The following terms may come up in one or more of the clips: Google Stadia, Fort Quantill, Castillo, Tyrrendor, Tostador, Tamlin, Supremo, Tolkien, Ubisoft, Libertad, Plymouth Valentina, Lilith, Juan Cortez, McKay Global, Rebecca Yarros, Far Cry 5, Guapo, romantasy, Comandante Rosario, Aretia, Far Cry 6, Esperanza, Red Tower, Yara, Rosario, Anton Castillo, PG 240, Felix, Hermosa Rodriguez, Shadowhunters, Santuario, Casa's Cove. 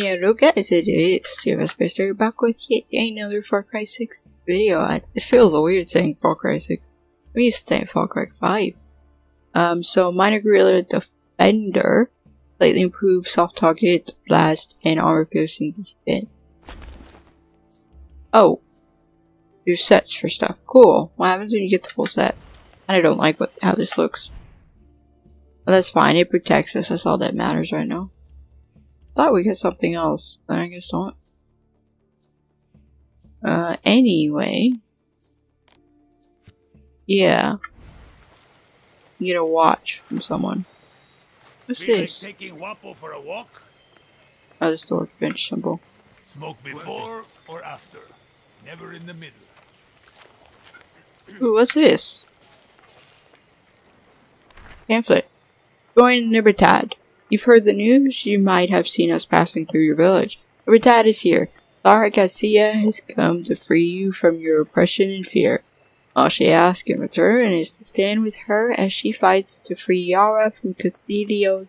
Hello guys, it is TFS Bearstar back with yet another Far Cry 6 video, and it feels weird saying Far Cry 6. I'm used to saying Far Cry 5. So minor guerrilla defender, slightly improved soft target, blast, and armor piercing defense. Oh, your sets for stuff. Cool. What happens when you get the full set? And I don't like how this looks. But that's fine. It protects us. That's all that matters right now. Thought we got something else, but I guess not. Anyway. Yeah. You get a watch from someone. What's this? Taking Guapo for a walk? Oh, this door bench symbol. Smoke before or after. Never in the middle. Ooh, what's this? Pamphlet. Join Libertad. You've heard the news, you might have seen us passing through your village. Libertad is here. Clara Garcia has come to free you from your oppression and fear. All she asks in return is to stand with her as she fights to free Yara from Castillo's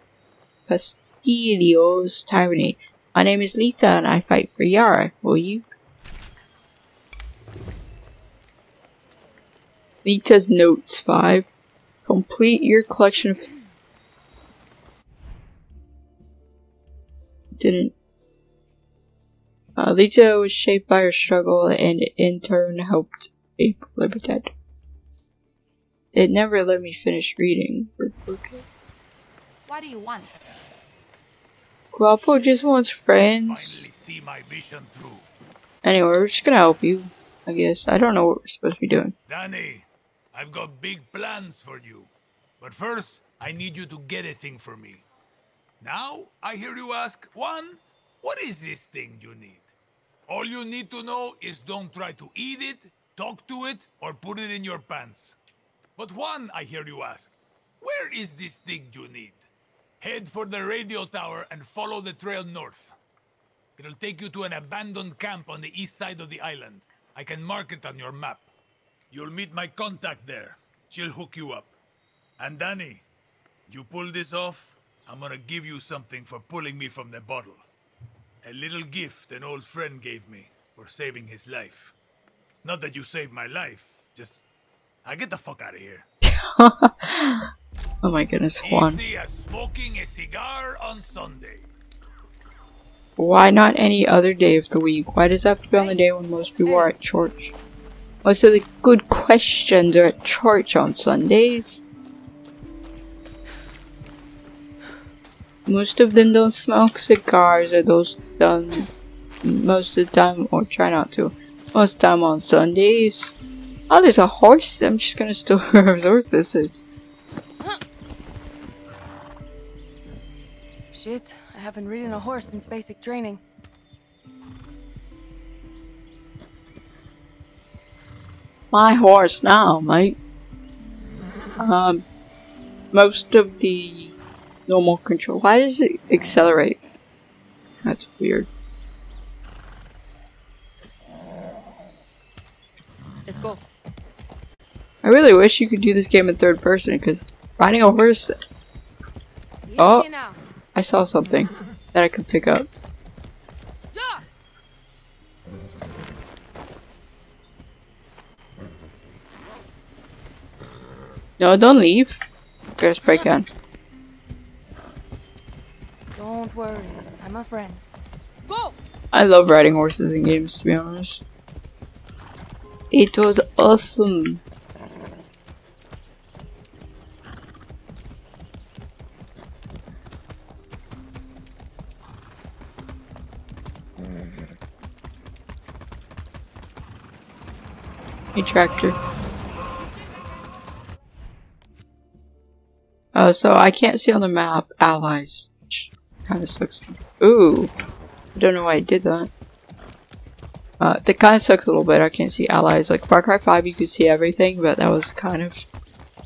tyranny. My name is Lita and I fight for Yara, will you? Lita's Notes 5. Complete your collection of... Lita was shaped by her struggle and in turn helped shape Libertad. It never let me finish reading. Okay. What do you want? Guapo just wants friends. See my vision through. Anyway, we're just gonna help you, I guess. I don't know what we're supposed to be doing. Danny, I've got big plans for you. But first, I need you to get a thing for me. Now, I hear you ask, Juan, what is this thing you need? All you need to know is don't try to eat it, talk to it, or put it in your pants. But Juan, I hear you ask, where is this thing you need? Head for the radio tower and follow the trail north. It'll take you to an abandoned camp on the east side of the island. I can mark it on your map. You'll meet my contact there. She'll hook you up. And Danny, you pull this off, I'm gonna give you something for pulling me from the bottle. A little gift an old friend gave me for saving his life. Not that you saved my life, just... I get the fuck out of here. Oh my goodness, Juan. Easy as smoking a cigar on Sunday. Why not any other day of the week? Why does it have to be on the day when most people are at church? Most of the good questions are at church on Sundays. Most of them don't smoke cigars, or those done most of the time, or try not to, most of the time on Sundays. Oh, there's a horse. I'm just gonna steal whose horse this is. Shit, I haven't ridden a horse since basic training. My horse now, mate. Most of the normal control. Why does it accelerate? That's weird. Let's go. I really wish you could do this game in third person because riding a horse. Oh, I saw something that I could pick up. No, don't leave. Get a spray can. Don't worry, I'm a friend. Go! I love riding horses in games, to be honest. It was awesome. A tractor. Oh, so I can't see on the map allies. Kind of sucks. Ooh, I don't know why I did that. That kind of sucks a little bit. I can't see allies. Like Far Cry 5, you could see everything, but that was kind of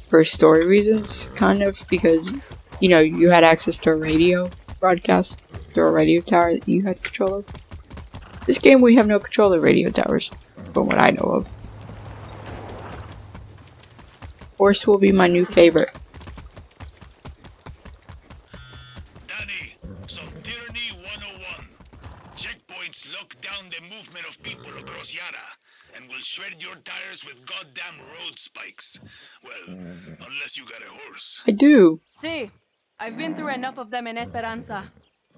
for story reasons, kind of because you know you had access to a radio broadcast through a radio tower that you had control of. This game, we have no control of radio towers, from what I know of. Horse will be my new favorite. tanks lock down the movement of people across Yara and will shred your tires with goddamn road spikes. Well, unless you got a horse. I do. See, I've been through enough of them in Esperanza.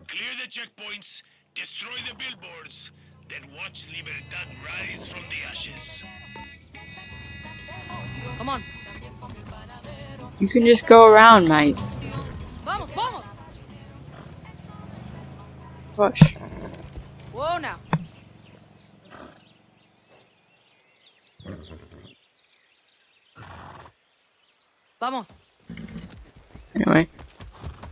Clear the checkpoints, destroy the billboards, then watch Libertad rise from the ashes. Come on. You can just go around, mate. Push. Whoa now. Vamos. Anyway,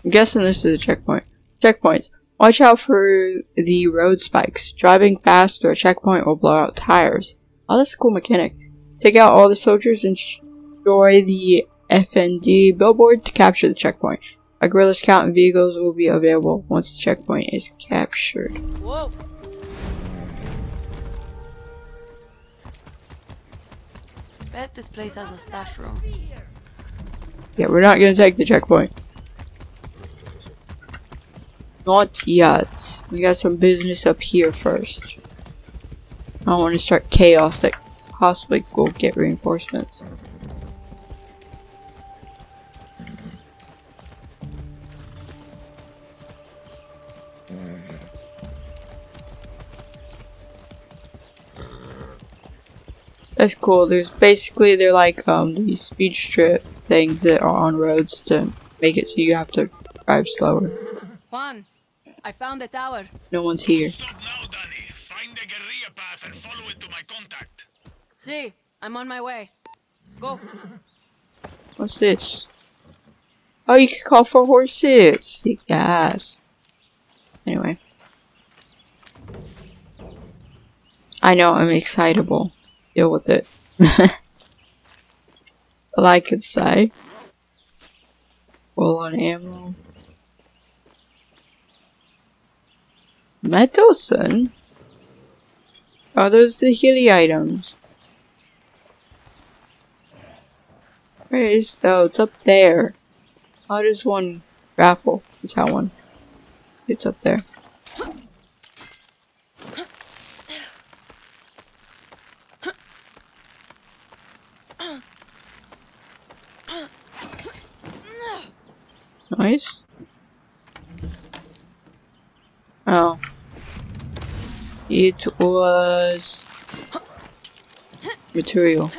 I'm guessing this is a checkpoint. Checkpoints. Watch out for the road spikes. Driving fast through a checkpoint will blow out tires. Oh, that's a cool mechanic. Take out all the soldiers and destroy the FND billboard to capture the checkpoint. A guerrilla's count and vehicles will be available once the checkpoint is captured. Whoa. Bet this place has a stash room. Yeah, we're not gonna take the checkpoint. Not yet. We got some business up here first. I don't want to start chaos that possibly will get reinforcements. That's cool. There's basically they're like these speed strip things that are on roads to make it so you have to drive slower. Juan, I found the tower. No one's here. Stop now, Danny. Find the guerrilla path and follow it to my contact. See, I'm on my way. Go. What's this? Oh, you can call for horses. Sick ass. Anyway, I know I'm excitable. Deal with it. All I could say. Full on ammo. Medicine? Oh, those are the healing items. Where is though? It's up there. Oh, there's one grapple. It's that one. It's up there. Nice. Oh. It was material.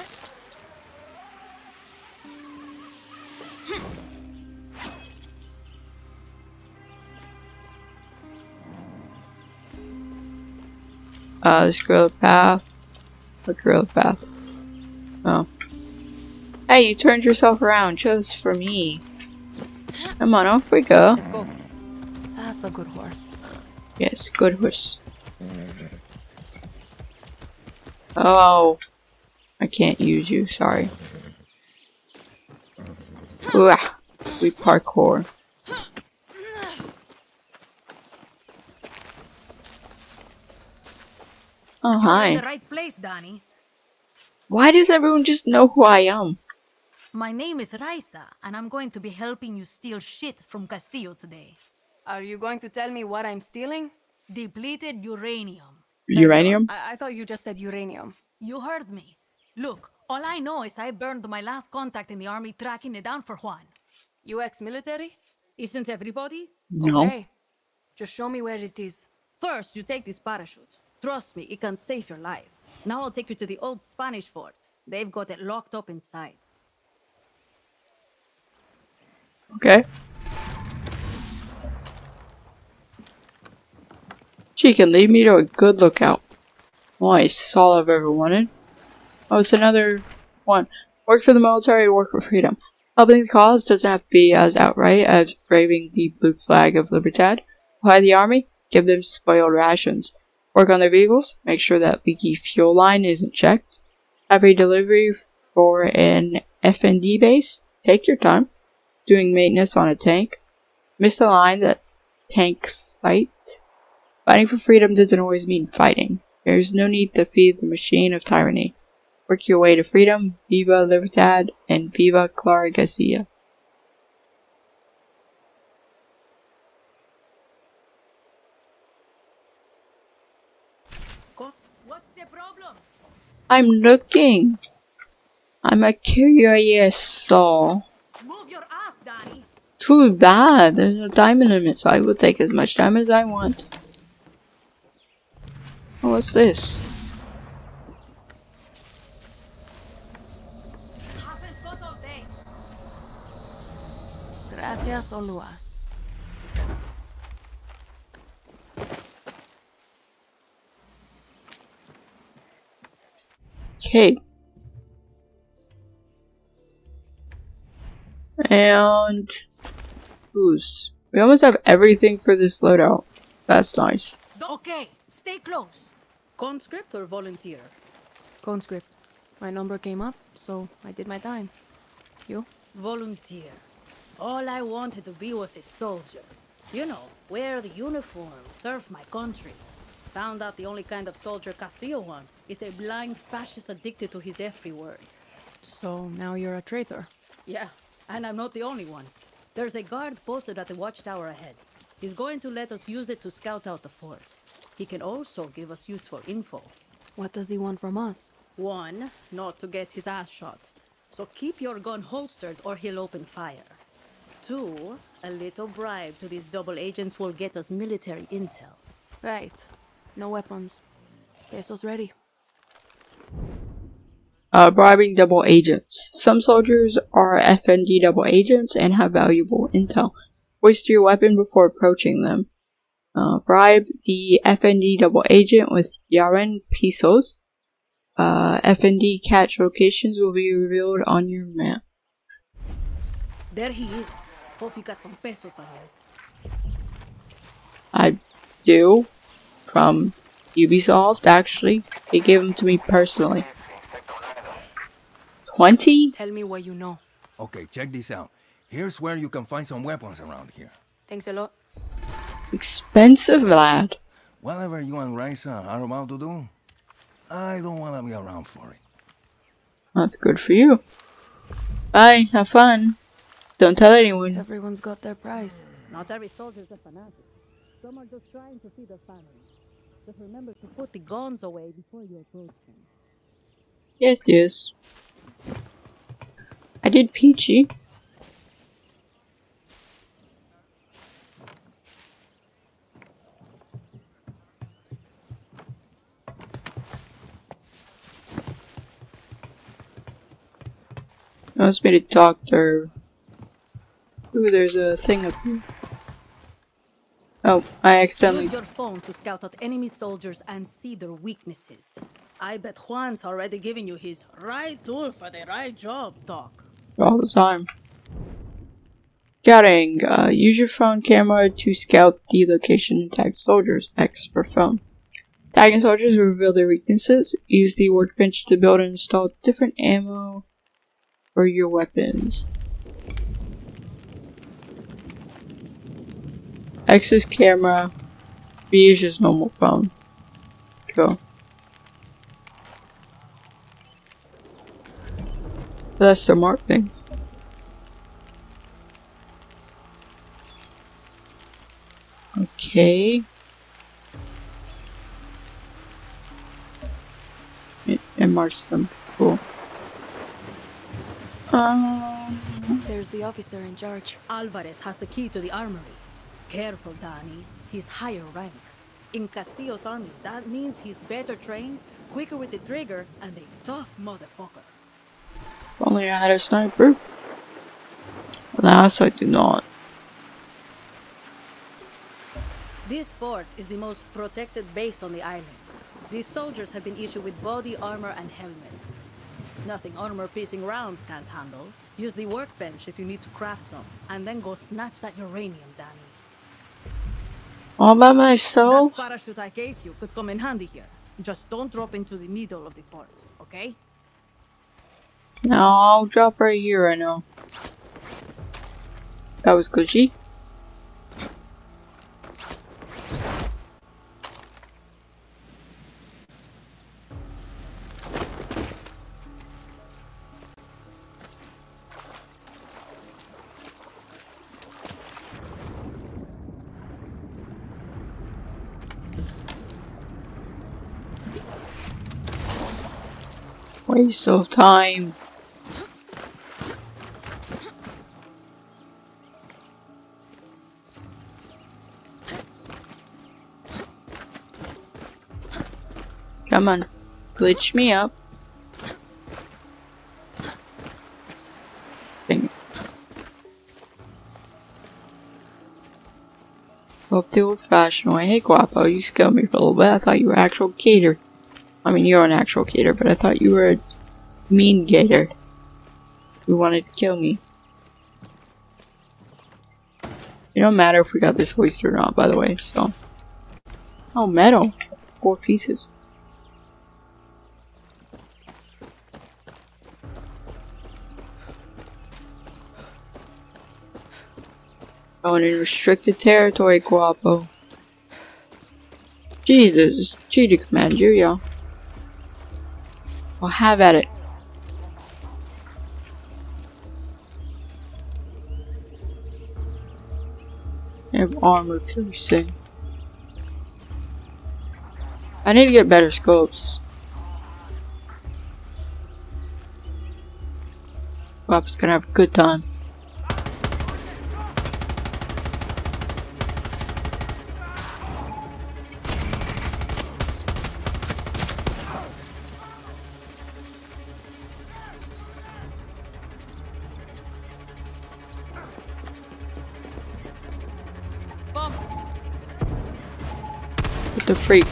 This gorilla path. A gorilla path. Oh. Hey, you turned yourself around just for me. Come on, off we go. Let's go. That's a good horse. Yes, good horse. Oh, I can't use you. Sorry. Ooh, ah, we parkour. Oh hi. You're in the right place, Danny. Why does everyone just know who I am? My name is Raisa, and I'm going to be helping you steal shit from Castillo today. Are you going to tell me what I'm stealing? Depleted uranium. Uranium? I thought you just said uranium. You heard me. Look, all I know is I burned my last contact in the army tracking it down for Juan. You ex-military? Isn't everybody? No. Okay. Just show me where it is. First, you take this parachute. Trust me, it can save your life. Now I'll take you to the old Spanish fort. They've got it locked up inside. Okay. She can lead me to a good lookout. Nice, that's all I've ever wanted. Oh, it's another one. Work for the military, work for freedom. Helping the cause doesn't have to be as outright as waving the blue flag of Libertad. Apply the army, give them spoiled rations. Work on their vehicles, make sure that leaky fuel line isn't checked. Have a delivery for an FND base, take your time. Doing maintenance on a tank. Missed a line that tank sight. Fighting for freedom doesn't always mean fighting. There is no need to feed the machine of tyranny. Work your way to freedom. Viva Libertad and Viva Clara Garcia. What's the problem? I'm looking. I'm a curious soul. Move your ass, Danny. Too bad. There's no time limit, so I will take as much time as I want. Oh, what's this? Gracias, Oluas. Okay. And boost. We almost have everything for this loadout. That's nice. Okay, stay close. Conscript or volunteer? Conscript. My number came up, so I did my time. You? Volunteer. All I wanted to be was a soldier. You know, wear the uniform, serve my country. Found out the only kind of soldier Castillo wants is a blind fascist addicted to his every word. So now you're a traitor? Yeah, and I'm not the only one. There's a guard posted at the watchtower ahead. He's going to let us use it to scout out the fort. He can also give us useful info. What does he want from us? One, not to get his ass shot. So keep your gun holstered or he'll open fire. Two, a little bribe to these double agents will get us military intel. Right. No weapons. Pesos ready. Bribing double agents. Some soldiers are FND double agents and have valuable intel. Hoist your weapon before approaching them. Bribe the FND double agent with Yaren pesos. FND catch locations will be revealed on your map. There he is. Hope you got some pesos on you. I do. From Ubisoft, actually. They gave them to me personally. 20? Tell me what you know. Okay, check this out. Here's where you can find some weapons around here. Thanks a lot. Expensive, lad. Whatever you and Raisa are about to do, I don't want to be around for it. That's good for you. Bye, have fun. Don't tell anyone. Everyone's got their price. Not every soldier's a fanatic. Some are just trying to feed the family. Just remember to put the guns away before you approach them. Yes, yes. I did Peachy. Let's meet a doctor. Ooh, there's a thing up here. Oh, I accidentally. Use your phone to scout out enemy soldiers and see their weaknesses. I bet Juan's already giving you his right tool for the right job talk. All the time. Scouting. Use your phone camera to scout the location and tag soldiers. X for phone. Tagging soldiers will reveal their weaknesses. Use the workbench to build and install different ammo for your weapons. X is camera, B is just normal phone. Cool. That's the mark things. Okay. It marks them. Cool. There's the officer in charge. Alvarez has the key to the armory. Careful, Danny. He's higher rank. In Castillo's army, that means he's better trained, quicker with the trigger, and a tough motherfucker. If only I had a sniper. Alas, I do not. This fort is the most protected base on the island. These soldiers have been issued with body armor and helmets. Nothing armor-piercing rounds can't handle. Use the workbench if you need to craft some, and then go snatch that uranium, Danny. All by myself? That parachute I gave you could come in handy here. Just don't drop into the middle of the fort, okay? No, I'll drop right here, I know. That was glitchy. Waste of time. Come on, glitch me up. Dang it. Hope the old-fashioned way. Hey, Guapo, you scared me for a little bit. I thought you were actual gator. I mean, you're an actual gator, but I thought you were a mean gator. You wanted to kill me. It don't matter if we got this hoist or not, by the way, so... Oh, metal. 4 pieces. Going in restricted territory, Guapo. Jesus, cheater command, you, y'all. Well, have at it. I have armor piercing. I need to get better scopes. Guapo's gonna have a good time. The freak.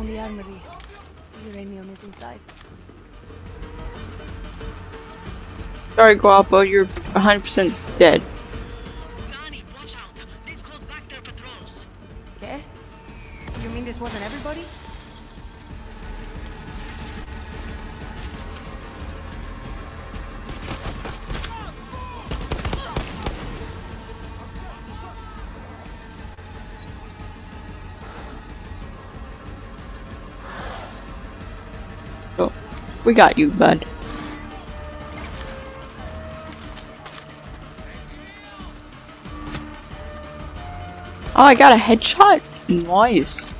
The armory. Uranium is inside. Sorry, Guapo, you're 100% dead. Danny, watch out. They've called back their patrols. Okay? You mean this wasn't everybody? We got you, bud. Oh, I got a headshot? Nice.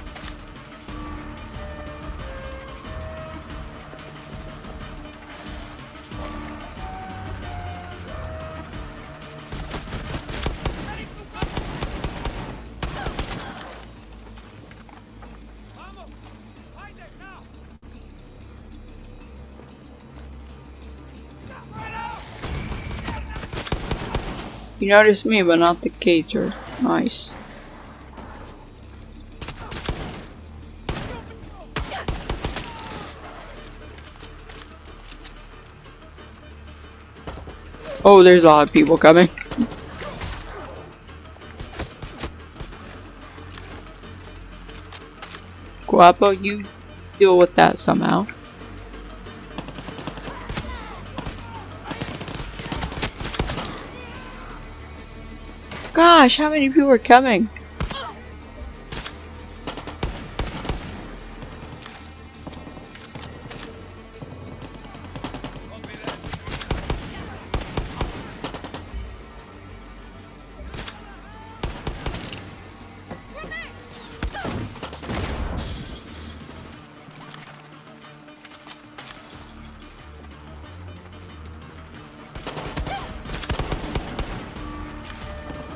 You noticed me, but not the gator. Nice. Oh, there's a lot of people coming. Guapo, you deal with that somehow. Gosh, how many people are coming?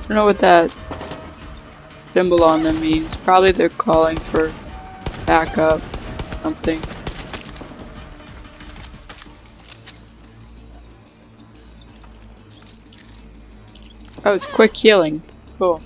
I don't know what that symbol on them means. Probably they're calling for backup, something. Oh, it's quick healing. Cool.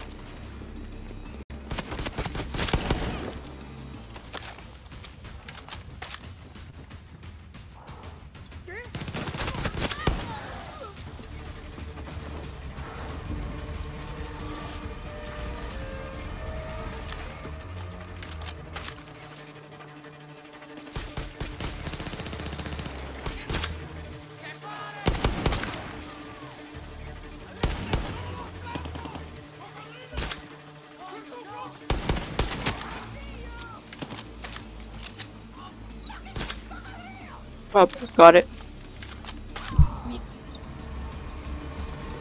up. Got it.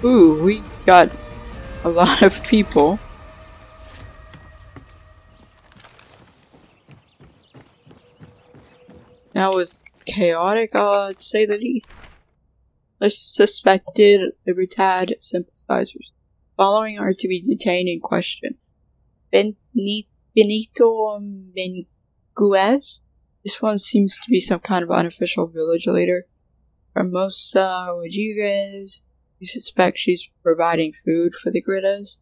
Ooh, we got a lot of people. That was chaotic, I'd say the least. Let's suspected Libertad sympathizers. Following are to be detained in question. Benito Menguez? This one seems to be some kind of unofficial village leader. Hermosa Rodriguez? We suspect she's providing food for the guerrillas.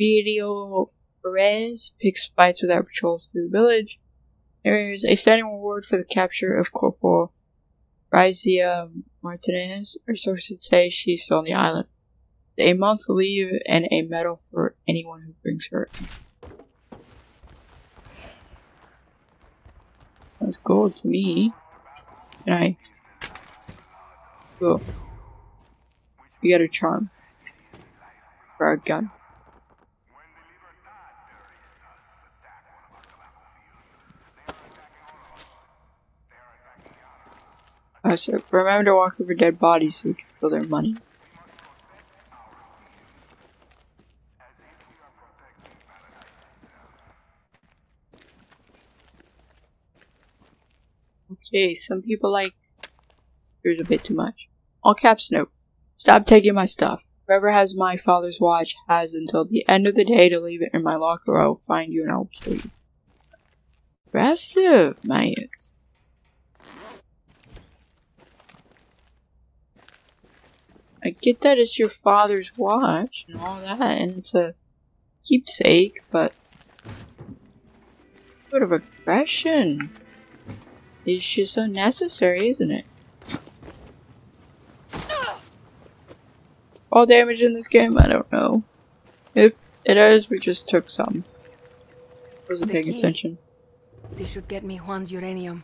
Viviro Perez picks fights with our patrols through the village. There is a standing reward for the capture of Corporal Raisa Martinez. Our sources say she's still on the island. A month's leave and a medal for anyone who brings her. That's gold to me. Can I? Cool. We got a charm for our gun. So remember to walk over dead bodies so we can steal their money. Okay, some people like... Here's a bit too much. All caps, no. Stop taking my stuff. Whoever has my father's watch has until the end of the day to leave it in my locker or I'll find you and I'll kill you. Aggressive, man. I get that it's your father's watch and all that, and it's a keepsake, but sort of aggression. It's just unnecessary, isn't it? All damage in this game? I don't know. If it is, we just took some. Wasn't paying attention. They should get me Juan's uranium.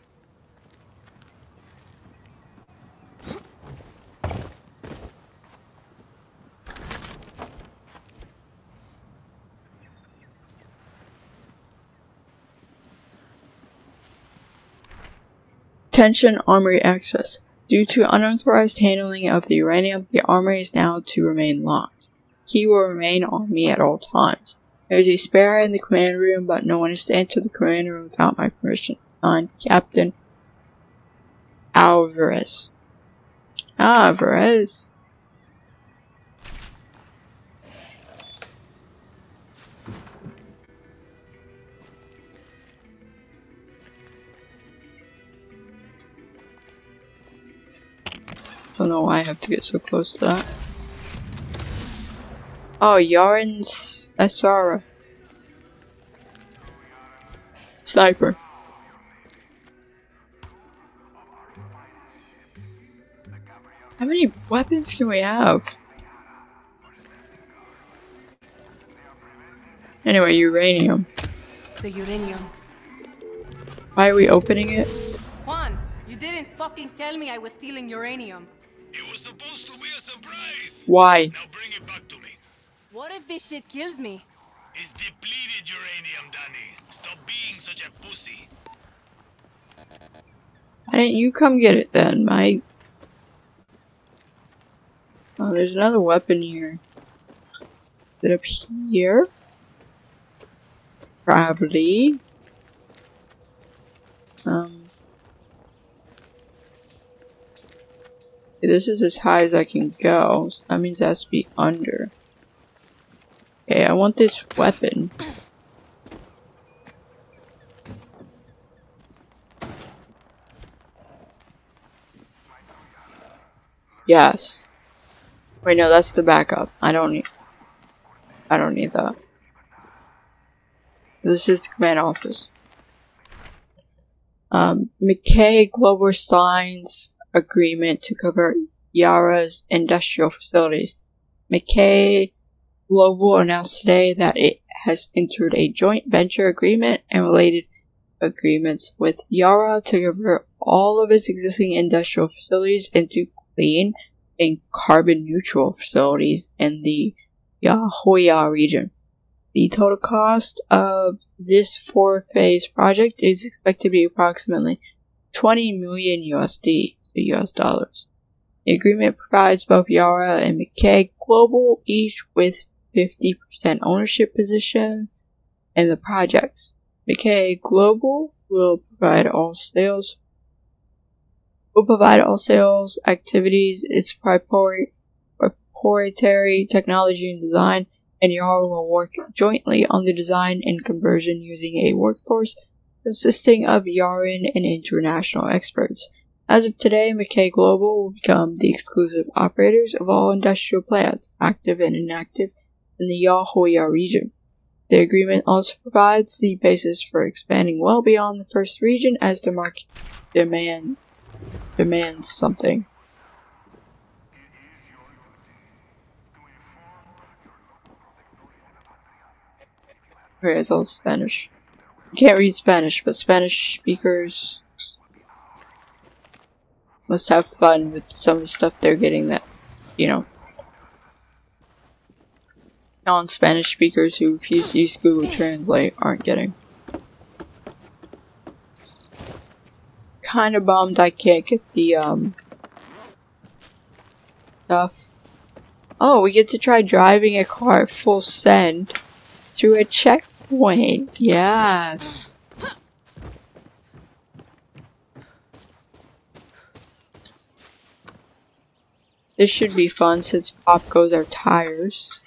Attention Armory access. Due to unauthorized handling of the uranium, the armory is now to remain locked. Key will remain on me at all times. There is a spare in the command room, but no one is to enter the command room without my permission. Signed, Captain Alvarez. Alvarez. I don't know why I have to get so close to that. Oh, Yaren's Asara. Sniper. How many weapons can we have? Anyway, uranium. The uranium. Why are we opening it? Juan, you didn't fucking tell me I was stealing uranium. It was supposed to be a surprise! Why? Now bring it back to me. What if this shit kills me? It's depleted uranium, Danny. Stop being such a pussy. Why didn't you come get it then, Mike? Oh, there's another weapon here. Is it up here? Probably. This is as high as I can go, so that means it has to be under. Okay, I want this weapon. Yes. Wait, no, that's the backup. I don't need that. This is the command office. McKay Global signs agreement to cover Yara's industrial facilities. McKay Global announced today that it has entered a joint venture agreement and related agreements with Yara to cover all of its existing industrial facilities into clean and carbon neutral facilities in the Yahoya region. The total cost of this 4-phase project is expected to be approximately $20 million US dollars. The agreement provides both Yara and McKay Global each with 50% ownership position in the projects. McKay Global will provide all sales activities, its proprietary technology and design, and Yara will work jointly on the design and conversion using a workforce consisting of Yaran and international experts. As of today, McKay Global will become the exclusive operators of all industrial plants, active and inactive, in the Yahoya region. The agreement also provides the basis for expanding well beyond the first region as the market demands something. Okay, it's all Spanish. I can't read Spanish, but Spanish speakers must have fun with some of the stuff they're getting that, you know, non-Spanish speakers who refuse to use Google Translate aren't getting. Kinda bummed I can't get the, stuff. Oh, we get to try driving a car at full send through a checkpoint. Yes! This should be fun since Pop goes our tires.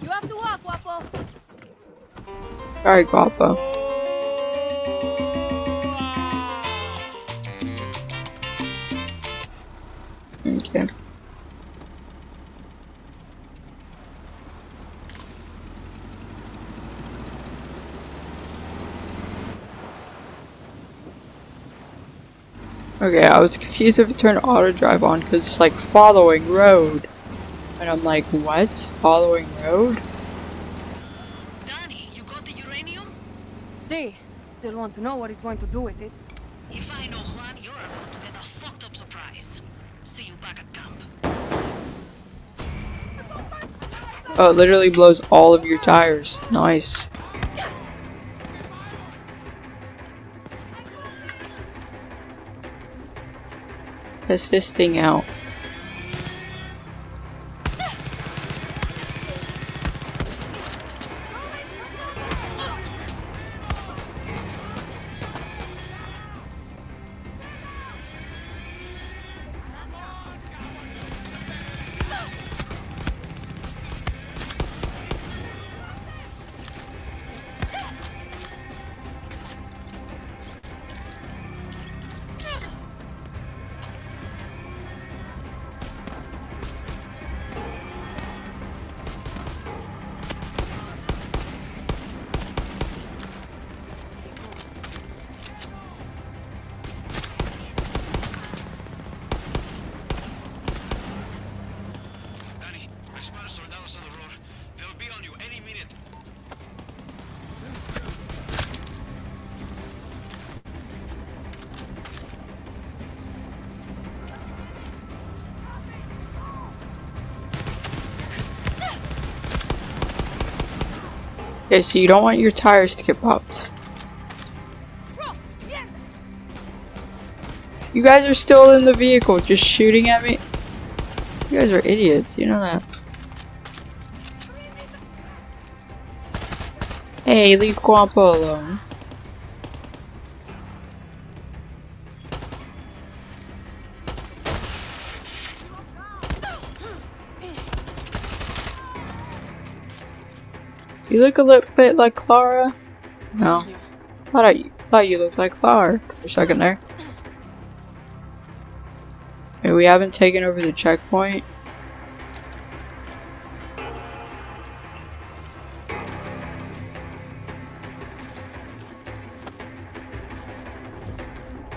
You have to walk, Guapo. Sorry, Guapo. Okay. Okay, I was confused if it turned auto drive on because it's like following road. And I'm like, what? Following road? Danny, you got the uranium? See, still want to know what he's going to do with it. If I know Juan, you're about to get a fucked up surprise. See you back at camp. Oh, it literally blows all of your tires. Nice. Test this thing out. Okay, so you don't want your tires to get popped. You guys are still in the vehicle, just shooting at me. You guys are idiots, you know that. Hey, leave Guapo alone. You look a little bit like Clara. No. Thought you looked like Clara for a second there. And we haven't taken over the checkpoint.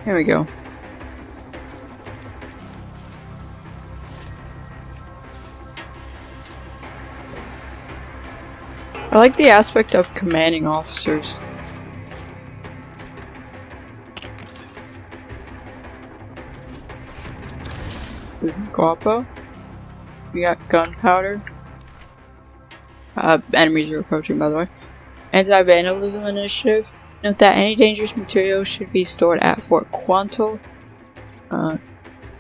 Here we go. I like the aspect of commanding officers. Guapo. We got gunpowder. Enemies are approaching, by the way. Anti-vandalism initiative. Note that any dangerous material should be stored at Fort Quantill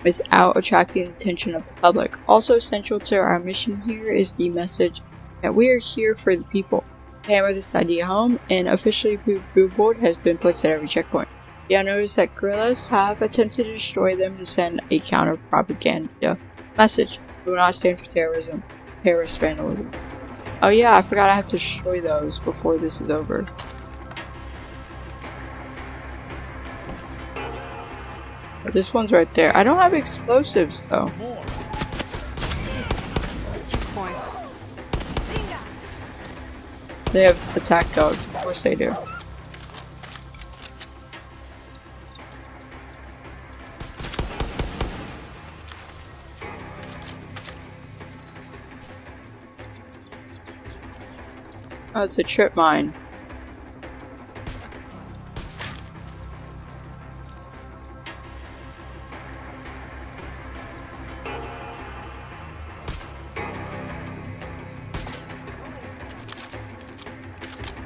without attracting the attention of the public. Also essential to our mission here is the message that we are here for the people. Hammer this idea home, and officially boo board has been placed at every checkpoint. Y'all notice that guerrillas have attempted to destroy them to send a counter-propaganda message. Do not stand for terrorism, terrorist vandalism. Oh yeah, I forgot I have to destroy those before this is over. This one's right there. I don't have explosives though. They have attack dogs, of course they do. Oh, it's a trip mine.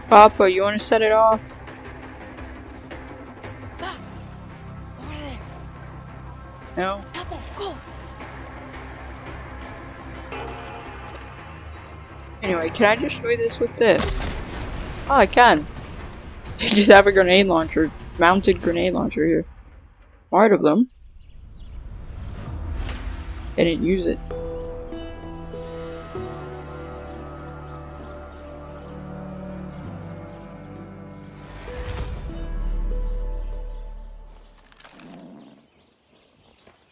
Papa, you want to set it off? Back. Over there. No. Papa, go. Anyway, can I destroy this with this? Oh, I can. They just have a grenade launcher, mounted grenade launcher here. Part of them. They didn't use it.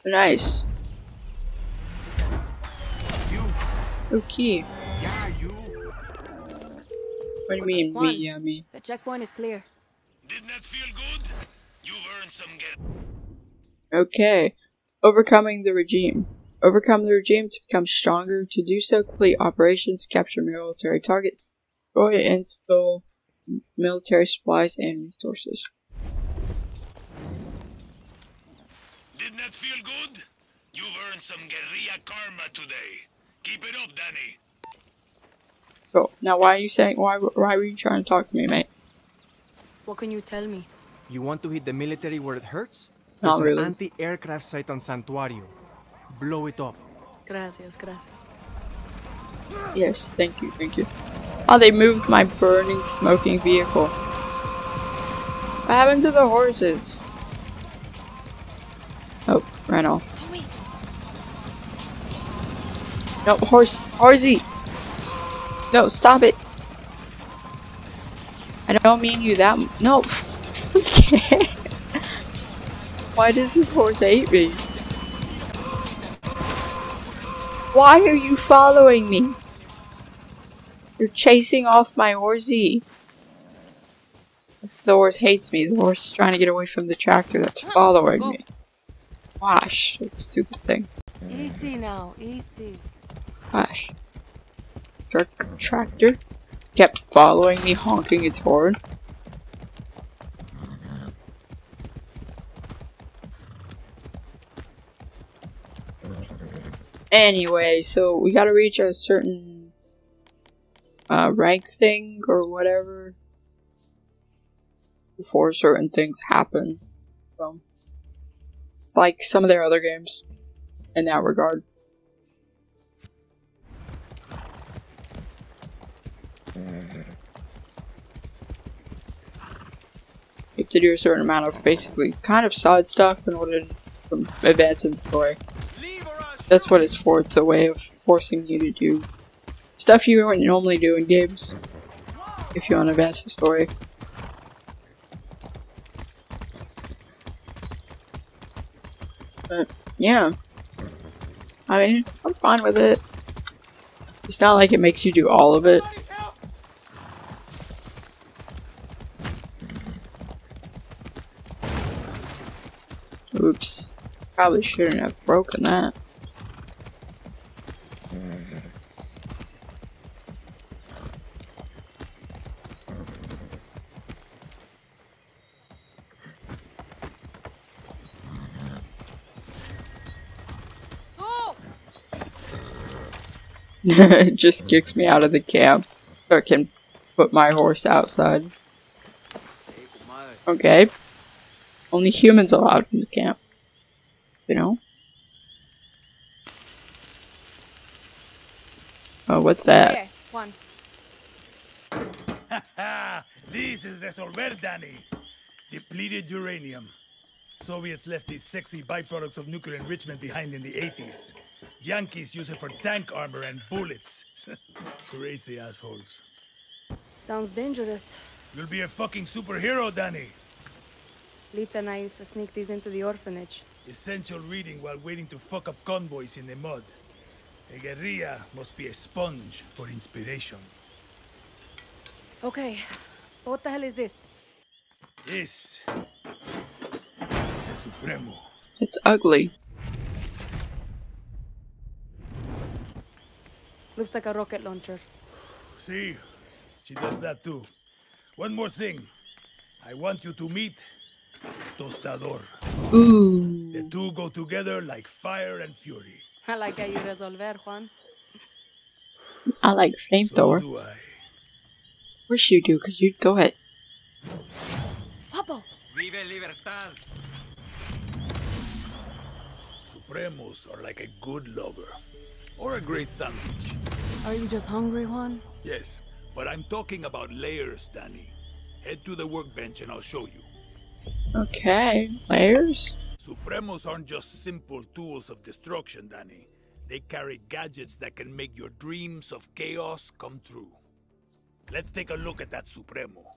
Nice. You. Okay. Yeah, you. What do you mean, me? Yeah, me. The checkpoint is clear. Didn't that feel good? You've earned some get. Okay. Overcoming the regime. Overcome the regime to become stronger. To do so, complete operations, capture military targets, destroy and steal military supplies and resources. Didn't that feel good? You've earned some guerrilla karma today. Keep it up, Danny. Cool. Now, why are you saying? Why were you trying to talk to me, mate? What can you tell me? You want to hit the military where it hurts? Not really. There's an anti-aircraft site on Santuario. Blow it up. Gracias, gracias. Yes, thank you, thank you. Oh, they moved my burning, smoking vehicle. What happened to the horses? Oh, ran off. No, horsey! No, stop it! I don't mean you that m- No, freaking Why does this horse hate me? Why are you following me? You're chasing off my horsey. The horse hates me. The horse is trying to get away from the tractor that's following me. Gosh, that stupid thing. Easy now, easy. Gosh. Jerk tractor kept following me, honking its horn. Anyway, so we gotta reach a certain rank thing or whatever before certain things happen. So it's like some of their other games in that regard. You have to do a certain amount of basically kind of side stuff in order to advance in the story. That's what it's for. It's a way of forcing you to do stuff you wouldn't normally do in games if you want to advance the story. But yeah, I mean, I'm fine with it. It's not like it makes you do all of it. Oops, probably shouldn't have broken that. It just kicks me out of the cab so I can put my horse outside. Okay. Only humans allowed in the camp. You know? Oh, what's that? There, one. This is Resolver, Danny. Depleted uranium. Soviets left these sexy byproducts of nuclear enrichment behind in the 80s. Yankees use it for tank armor and bullets. Crazy assholes. Sounds dangerous. You'll be a fucking superhero, Danny. Lita and I used to sneak these into the orphanage. Essential reading while waiting to fuck up convoys in the mud. A guerrilla must be a sponge for inspiration. Okay, what the hell is this? This is a Supremo. It's ugly. Looks like a rocket launcher. See, she does that too. One more thing. I want you to meet Tostador. Ooh. The two go together like fire and fury. I like how you resolver, Juan. I like flamethrower. So do I. Of course you do, because you do it. Guapo! Vive Libertad! Supremos are like a good lover. Or a great sandwich. Are you just hungry, Juan? Yes, but I'm talking about layers, Danny. Head to the workbench and I'll show you. Okay, layers? Supremos aren't just simple tools of destruction, Danny. They carry gadgets that can make your dreams of chaos come true. Let's take a look at that Supremo.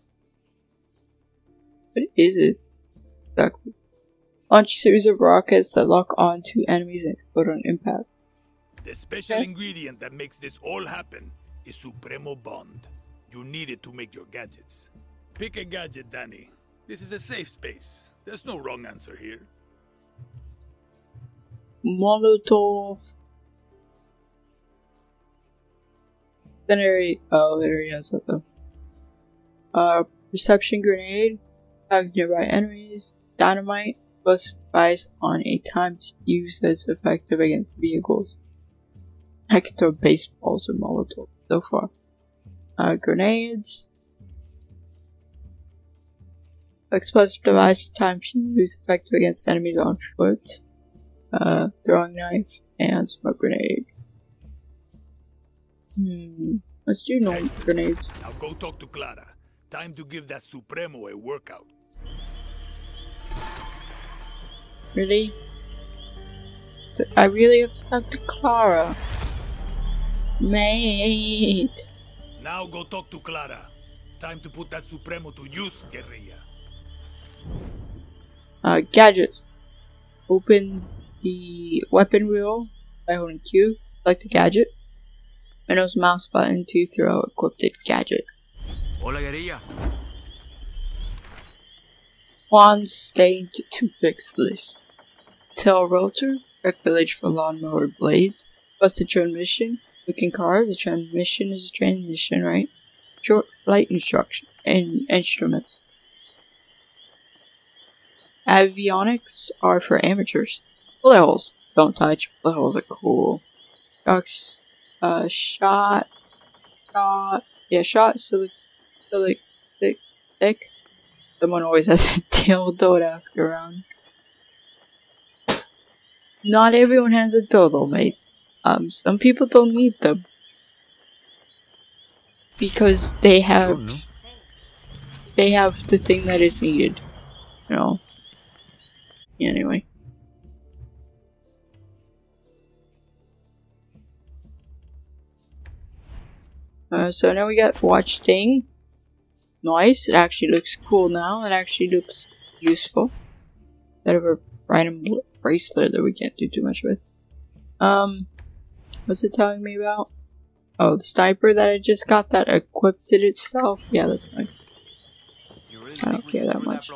What is it? Exactly. Launch a series of rockets that lock onto enemies and explode on impact. The special ingredient that makes this all happen is Supremo Bond. You need it to make your gadgets. Pick a gadget, Danny. This is a safe space. There's no wrong answer here. Molotov. Incendiary. Oh, there he is. Perception grenade. Attacks nearby enemies. Dynamite. Plus advice on a time to use that's effective against vehicles. I can throw baseballs and Molotov so far. Grenades. Explosive device. Time to use effective against enemies on foot. Throwing knife and smoke grenade. Let's do normal grenades. Now go talk to Clara. Time to give that Supremo a workout. Really? I really have to talk to Clara. Mate. Now go talk to Clara. Time to put that Supremo to use, guerrilla. Gadgets. Open the weapon wheel by holding Q. Select a gadget. Windows mouse button to throw equipped gadget. Hola, guerrilla. Juan stayed to fix list. Tell Rotor, wreck village for lawnmower blades. Busted transmission, looking cars. A transmission is a transmission, right? Short flight instruction and instruments. Avionics are for amateurs. Bullet holes, don't touch. Bullet holes are cool. Ducks. Shot, thick. Someone always has a dildo to ask around. Not everyone has a dildo, mate. Some people don't need them. Because they have the thing that is needed. You know. Anyway. So now we got watch thing. Nice. It actually looks cool now. It actually looks useful. Instead of a random bracelet that we can't do too much with. What's it telling me about? Oh, the sniper that I just got that equipped it itself. Yeah, that's nice. I don't care that much.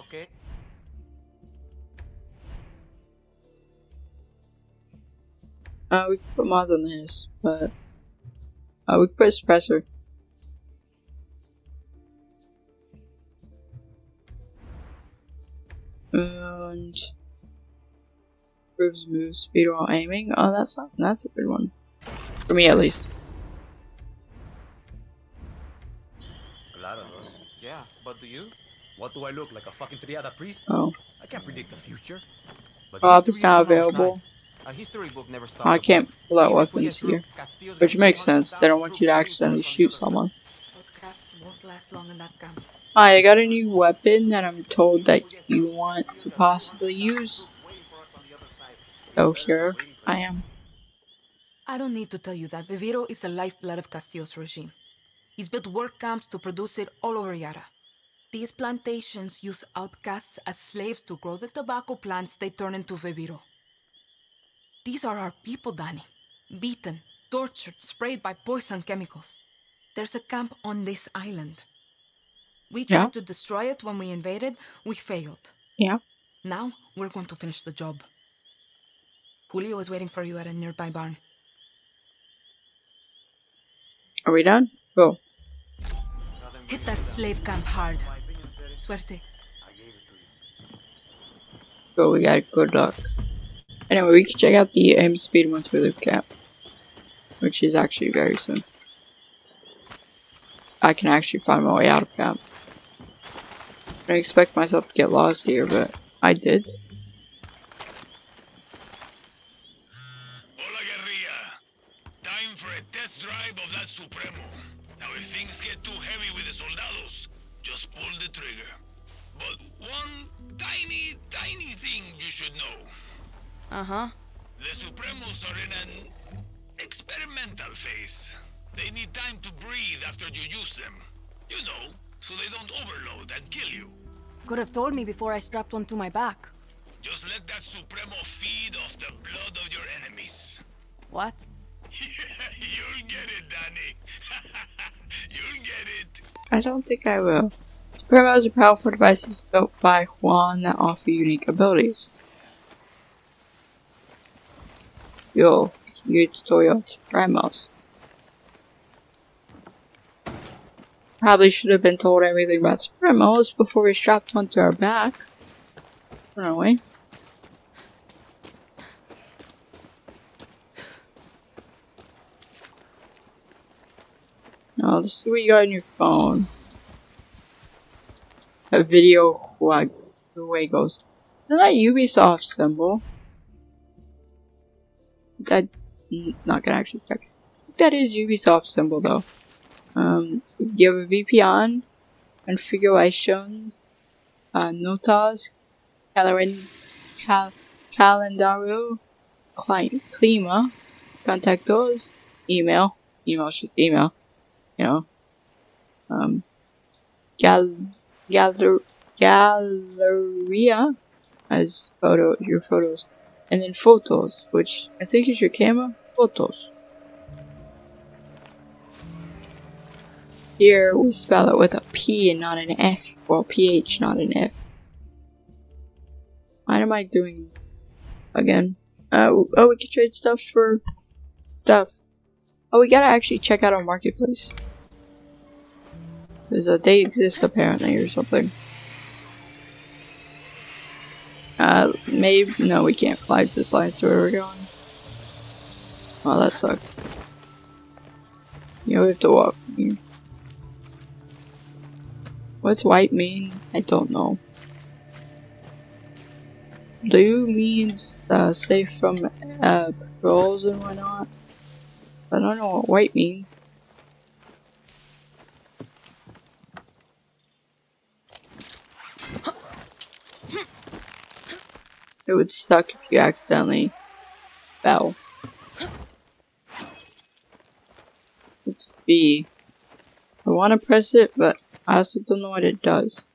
We can put mods on this, but... we can put a suppressor. And improves move speed while aiming. Oh, that's a good one. For me at least. What do you? What do I look like, a fucking triada priest? Oh. I can't predict the future. But it's not available. A history book never stopped. I can't pull out weapons here. Which makes sense. They don't want you to accidentally shoot someone. Hi, I got a new weapon that I'm told that you want to possibly use. Oh, here I am. I don't need to tell you that Viviro is the lifeblood of Castillo's regime. He's built work camps to produce it all over Yara. These plantations use outcasts as slaves to grow the tobacco plants they turn into Viviro. These are our people, Danny. Beaten, tortured, sprayed by poison chemicals. There's a camp on this island. We tried to destroy it when we invaded. We failed. Yeah. Now we're going to finish the job. Julio is waiting for you at a nearby barn. Are we done? Go. Hit that slave camp hard. Suerte. Go, we got good luck. Anyway, we can check out the aim speed once we leave camp, which is actually very soon. I can actually find my way out of camp. I didn't expect myself to get lost here, but I did. Hola, guerrilla. Time for a test drive of that Supremo. Now, if things get too heavy with the soldados, just pull the trigger. But one tiny, tiny thing you should know. Uh-huh. The Supremos are in an experimental phase. They need time to breathe after you use them. You know, so they don't overload and kill you. Could have told me before I strapped one to my back. Just let that Supremo feed off the blood of your enemies. What? You'll get it, Danny. You'll get it. I don't think I will. Supremos are powerful devices built by Juan that offer unique abilities. Yo, you story on Supremos. Probably should have been told everything about Supremos before we strapped one to our back. Run away. Oh, this is what you got on your phone. A video juegos. Isn't that Ubisoft symbol? That not gonna actually check. That is Ubisoft symbol though. You have a VPN, configurations, notas, calendario, clima, contactos, email. Email's just email, you know. Galleria as your photos. And then photos, which I think is your camera. Photos. Here we spell it with a P and not an F. Well, PH, not an F. Why am I doing again? Oh, we can trade stuff for stuff. Oh, we gotta actually check out our marketplace. Because they exist apparently or something. Maybe no, we can't fly to the place where we're going. Oh, that sucks. Yeah, we have to walk. What's white mean? I don't know. Blue means safe from patrols and whatnot. I don't know what white means. It would suck if you accidentally fell. It's B. I want to press it, but I also don't know what it does.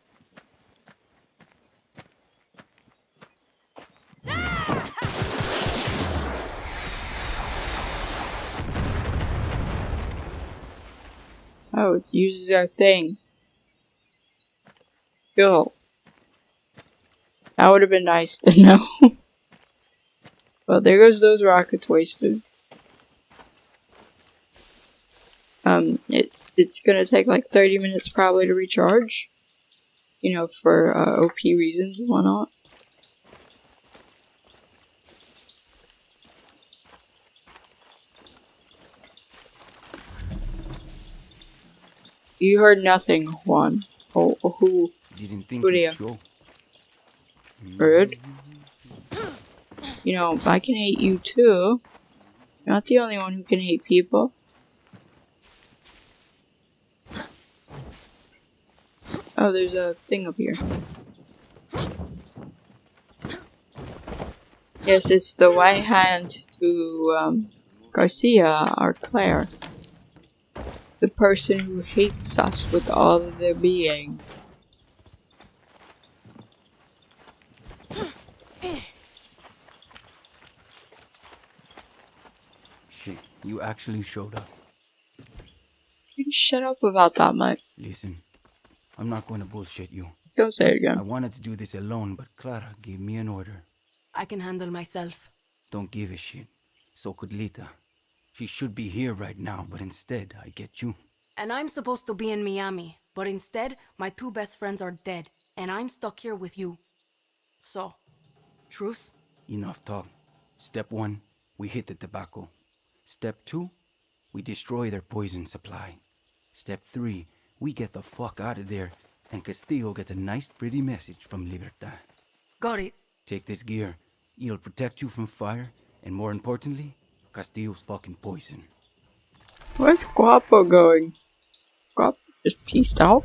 Oh, it uses our thing. Go. That would have been nice to know. Well, there goes those rockets wasted. It's gonna take like 30 minutes probably to recharge. You know, for OP reasons and whatnot. You heard nothing, Juan. Oh, didn't think Bird. You know, I can hate you too. You're not the only one who can hate people. Oh, there's a thing up here. Yes, it's the right hand to Garcia or Claire. The person who hates us with all of their being. Shit, you actually showed up. You can shut up about that, Mike. Listen, I'm not going to bullshit you. Don't say it again. I wanted to do this alone, but Clara gave me an order. I can handle myself. Don't give a shit. So could Lita. She should be here right now, but instead, I get you. And I'm supposed to be in Miami, but instead, my two best friends are dead, and I'm stuck here with you. So, truce? Enough talk. Step one, we hit the tobacco. Step two, we destroy their poison supply. Step three, we get the fuck out of there, and Castillo gets a nice pretty message from Libertad. Got it. Take this gear. It'll protect you from fire, and more importantly, Castillo's fucking poison. Where's Guapo going? Guapo just peaced out?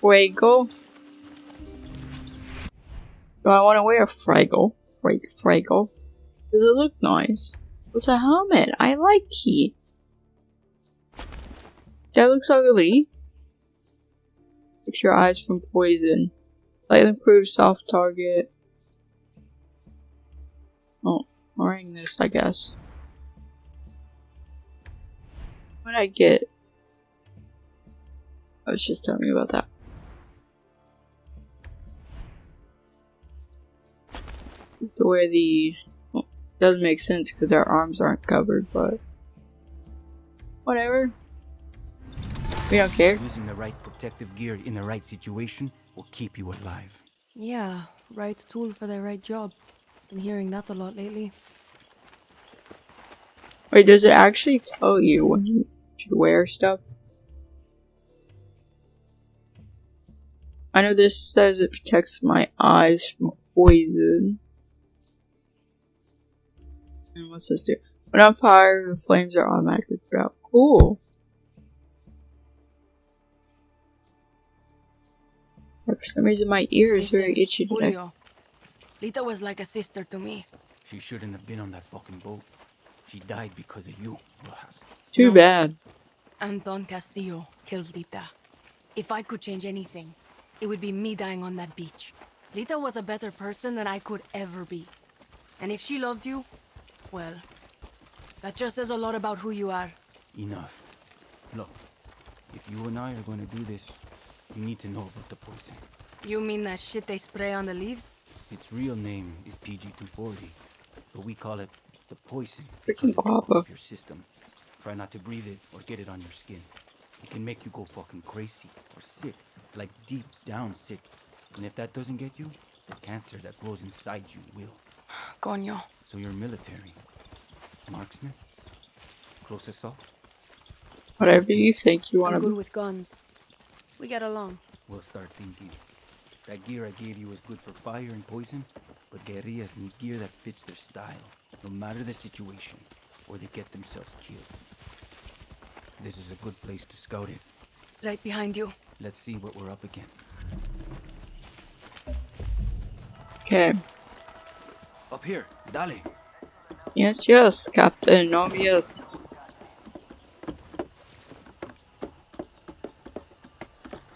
Fuego? Do I want to wear a Fuego? Wait, Fuego? Does it look nice? It's a helmet. I like it. That looks ugly. Protect your eyes from poison. Slightly improves soft target. Oh, wearing this, I guess. What did I get? I was just telling me about that. I have to wear these. Well, it doesn't make sense because their arms aren't covered, but whatever. We don't care. Using the right protective gear in the right situation will keep you alive. Yeah, right tool for the right job. Been hearing that a lot lately. Wait, does it actually tell you when you should wear stuff? I know this says it protects my eyes from poison. And what's this do? When on fire, the flames are automatically put out. Cool. For some reason, my ear is very itchy today. Lita was like a sister to me. She shouldn't have been on that fucking boat. She died because of you, Rojas. Too bad. Anton Castillo killed Lita. If I could change anything, it would be me dying on that beach. Lita was a better person than I could ever be. And if she loved you, well, that just says a lot about who you are. Enough. Look, if you and I are going to do this, you need to know about the poison. You mean that shit they spray on the leaves? Its real name is PG 240, but we call it the poison. Freaking Guapo. Your system. Try not to breathe it or get it on your skin. It can make you go fucking crazy or sick, like deep down sick. And if that doesn't get you, the cancer that grows inside you will. Coño. So you're military. Marksman? Close assault? Whatever you think you want to do. I'm good with guns. We get along. We'll start thinking. That gear I gave you is good for fire and poison, but guerrillas need gear that fits their style, no matter the situation, or they get themselves killed. This is a good place to scout it. Right behind you. Let's see what we're up against. Okay. Up here, Dale. Yes, yes, Captain Obvious.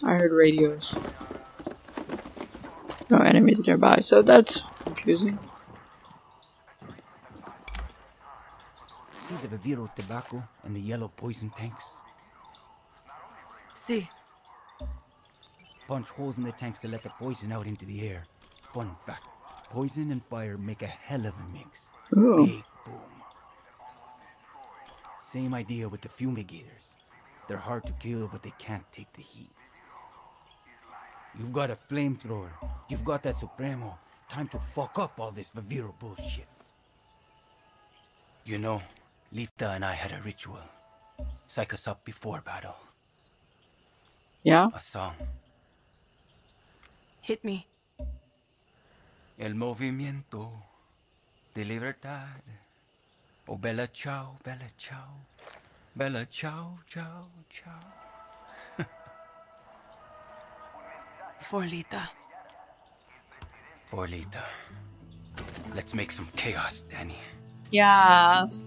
I heard radios. No enemies nearby, so that's confusing. See the Viviro tobacco and the yellow poison tanks? See. Punch holes in the tanks to let the poison out into the air. Fun fact, poison and fire make a hell of a mix. Ooh. Big boom. Same idea with the fumigators. They're hard to kill, but they can't take the heat. You've got a flamethrower. You've got that Supremo. Time to fuck up all this Viviro bullshit. You know, Lita and I had a ritual. Psych us up before battle. Yeah? A song. Hit me. El movimiento de libertad. Oh, bella ciao, bella ciao. Bella ciao, ciao, ciao. For Lita. For Lita. Let's make some chaos, Danny. Yes.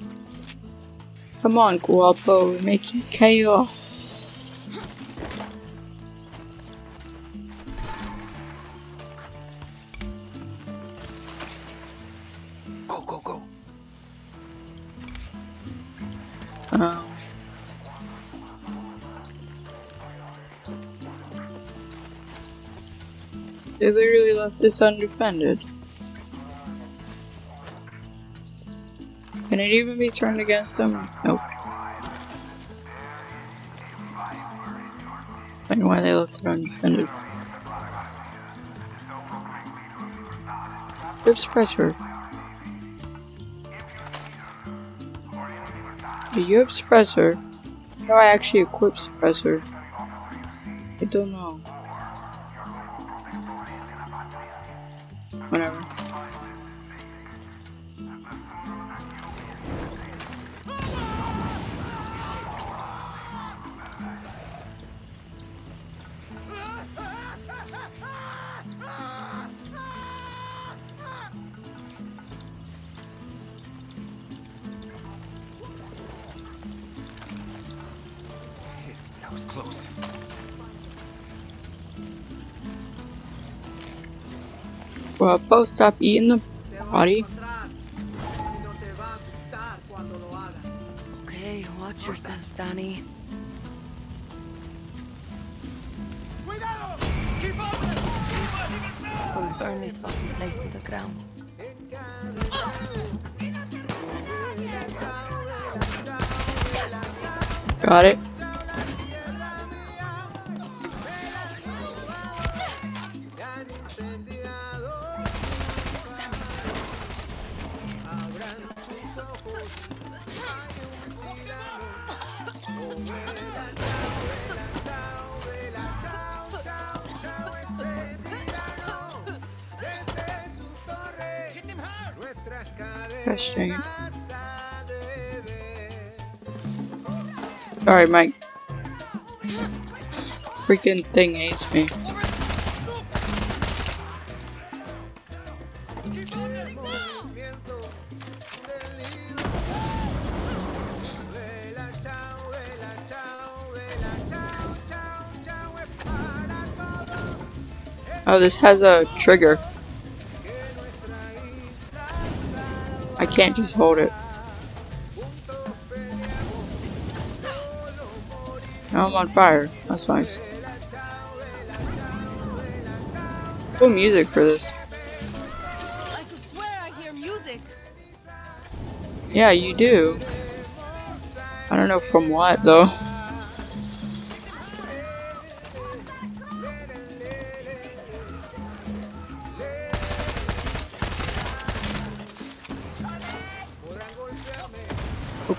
Come on, Guapo, we're making chaos. Go, go, go. Did we really left this undefended? Can it even be turned against them? Nope. I wonder why they left it undefended. Oops, pressure. Do you have suppressor? How do I actually equip suppressor? I don't know. Whatever. Guapo, stop eating the body. Okay, watch yourself, Danny. We'll burn this fucking place to the ground. Got it. Sorry, Mike. Freaking thing hates me. Oh, this has a trigger. I can't just hold it. Now I'm on fire. That's nice. Cool music for this. I could swear I hear music. Yeah, you do. I don't know from what though.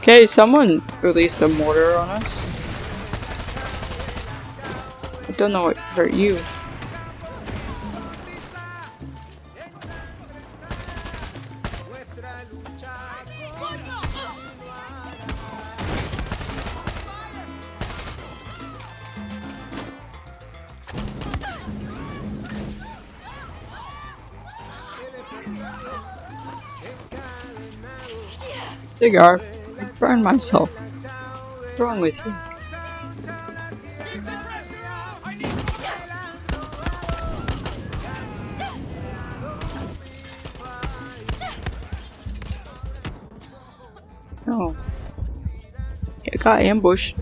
Okay, someone released a mortar on us. I don't know what hurt you. There you are. Burn myself. What's wrong with you? No. I got ambushed.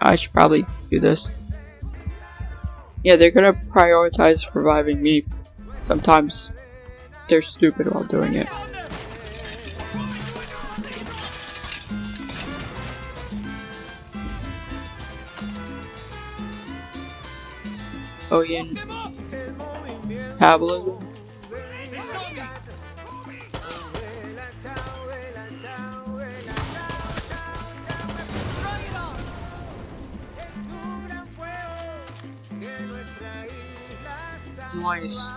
I should probably do this. Yeah, they're gonna prioritize reviving me. Sometimes they're stupid while doing it. Tablet. noise.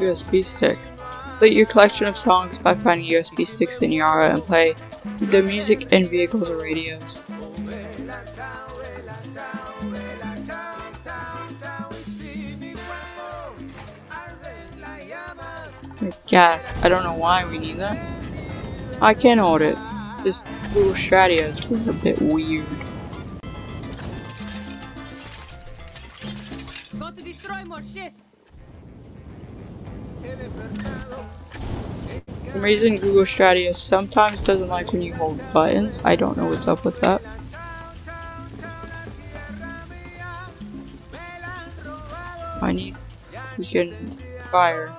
USB stick. Complete your collection of songs by finding USB sticks in Yara and play their music in vehicles or radios. Gas. I don't know why we need that. I can't hold it. This little strategy is a bit weird. Got to destroy more shit. For some reason, Google Stadia sometimes doesn't like when you hold buttons. I don't know what's up with that. I need freaking fire.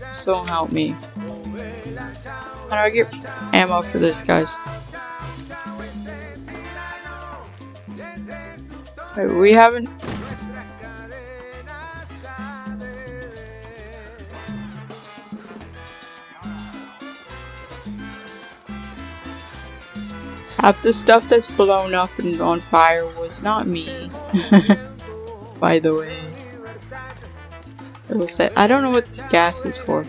Just don't help me. How do I get ammo for this, guys? Wait, we haven't. Half the stuff that's blown up and on fire was not me. By the way, it was that. I don't know what this gas is for.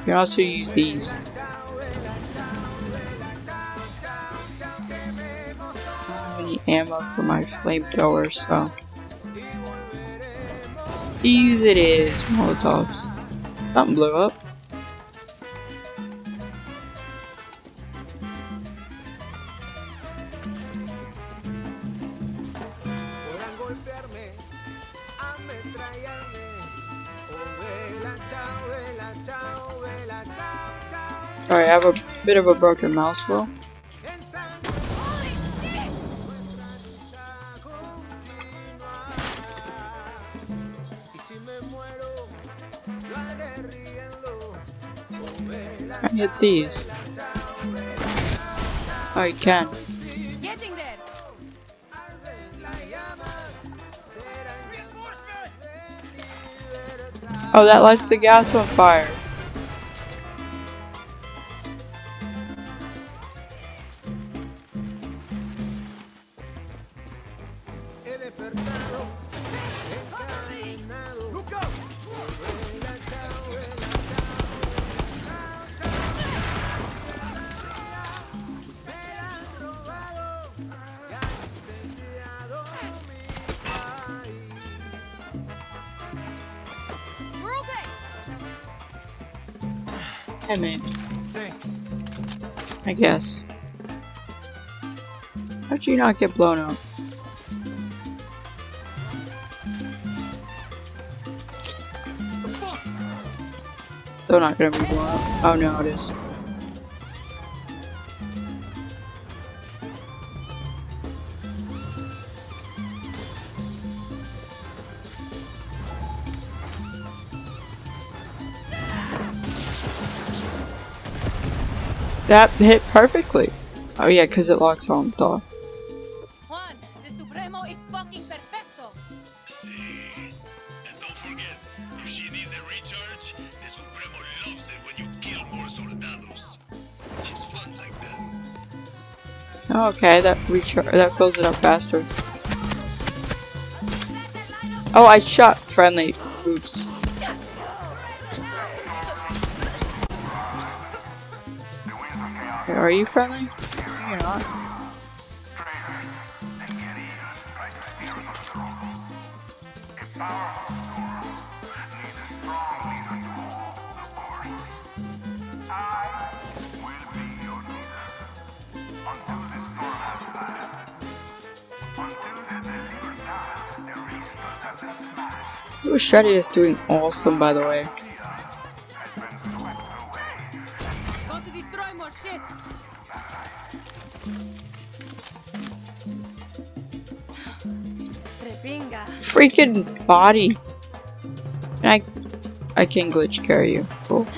You can also use these. I don't have any ammo for my flamethrower, so. Easy it is, Molotovs. Something blew up. Sorry, I have a bit of a broken mouse wheel. I can hit these. I can. Oh, that lights the gas on fire. I mean, thanks. I guess. How'd you not get blown up? Still not gonna be blown up. Oh no, it is. That hit perfectly. Oh yeah, because it locks on top. Juan, the Supremo is fucking perfecto. See, and don't forget, if she needs a recharge, the Supremo loves it when you kill more soldados. It's fun like that. Okay, that that fills it up faster. Oh, I shot friendly. Oops. Are you friendly? You're not. Your strategy is doing awesome, by the way. Got to destroy more shit. Freaking body. I can glitch carry you. Cool.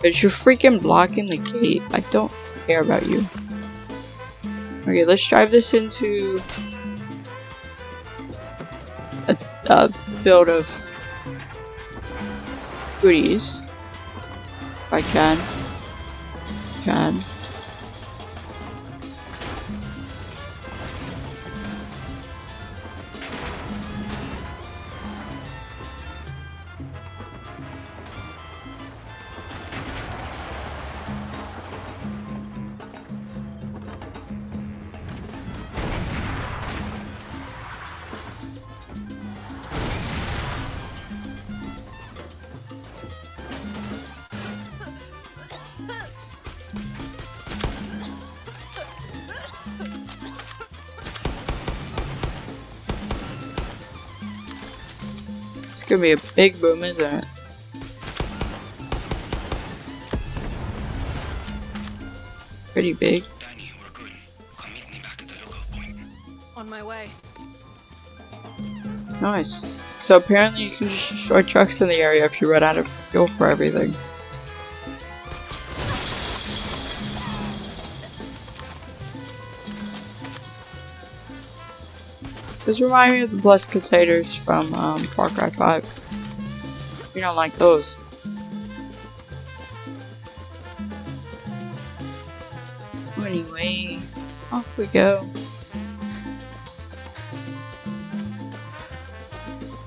But you're freaking blocking the gate. I don't care about you. Okay, let's drive this into a build of goodies. If I can. Can. It's gonna be a big boom, isn't it? Pretty big. Danny, we're good. Come meet me back at the lookout point. On my way. Nice. So apparently you can just destroy trucks in the area if you run out of fuel for everything. This reminds me of the blessed containers from Far Cry 5. You don't like those. Anyway, off we go.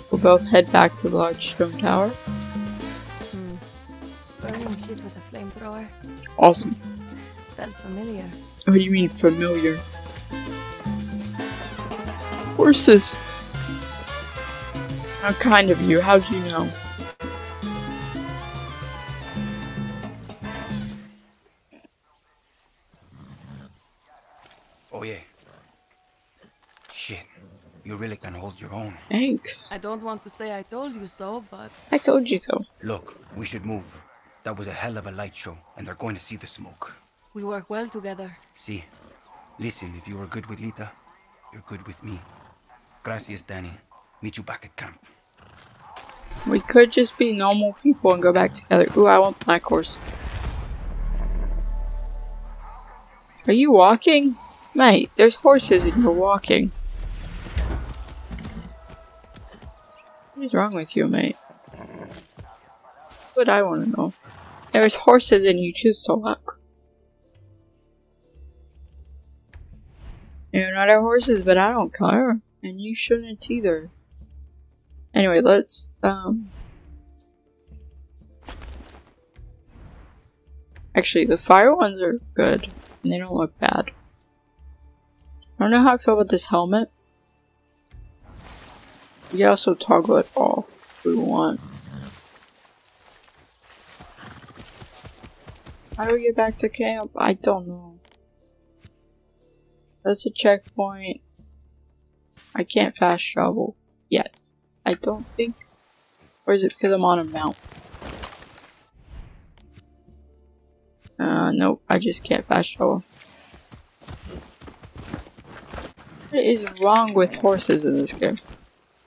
We'll both head back to the large stone tower. Burning shit with a flamethrower. Awesome. Felt familiar. What do you mean familiar? Horses! How kind of you, how do you know? Oh yeah. Shit, you really can hold your own. Thanks. I don't want to say I told you so, but... I told you so. Look, we should move. That was a hell of a light show, and they're going to see the smoke. We work well together. See, listen, if you were good with Lita, you're good with me. Gracias, Danny. Meet you back at camp. We could just be normal people and go back together. Ooh, I want Black Horse. Are you walking? Mate, there's horses and you're walking. What is wrong with you, mate? That's what I want to know. There's horses and you choose to walk. You're not our horses, but I don't care. And you shouldn't either. Anyway, let's, actually, the fire ones are good. And they don't look bad. I don't know how I feel about this helmet. We can also toggle it off if we want. How do we get back to camp? I don't know. That's a checkpoint. I can't fast travel yet. I don't think. Or is it because I'm on a mount? Nope. I just can't fast travel. What is wrong with horses in this game?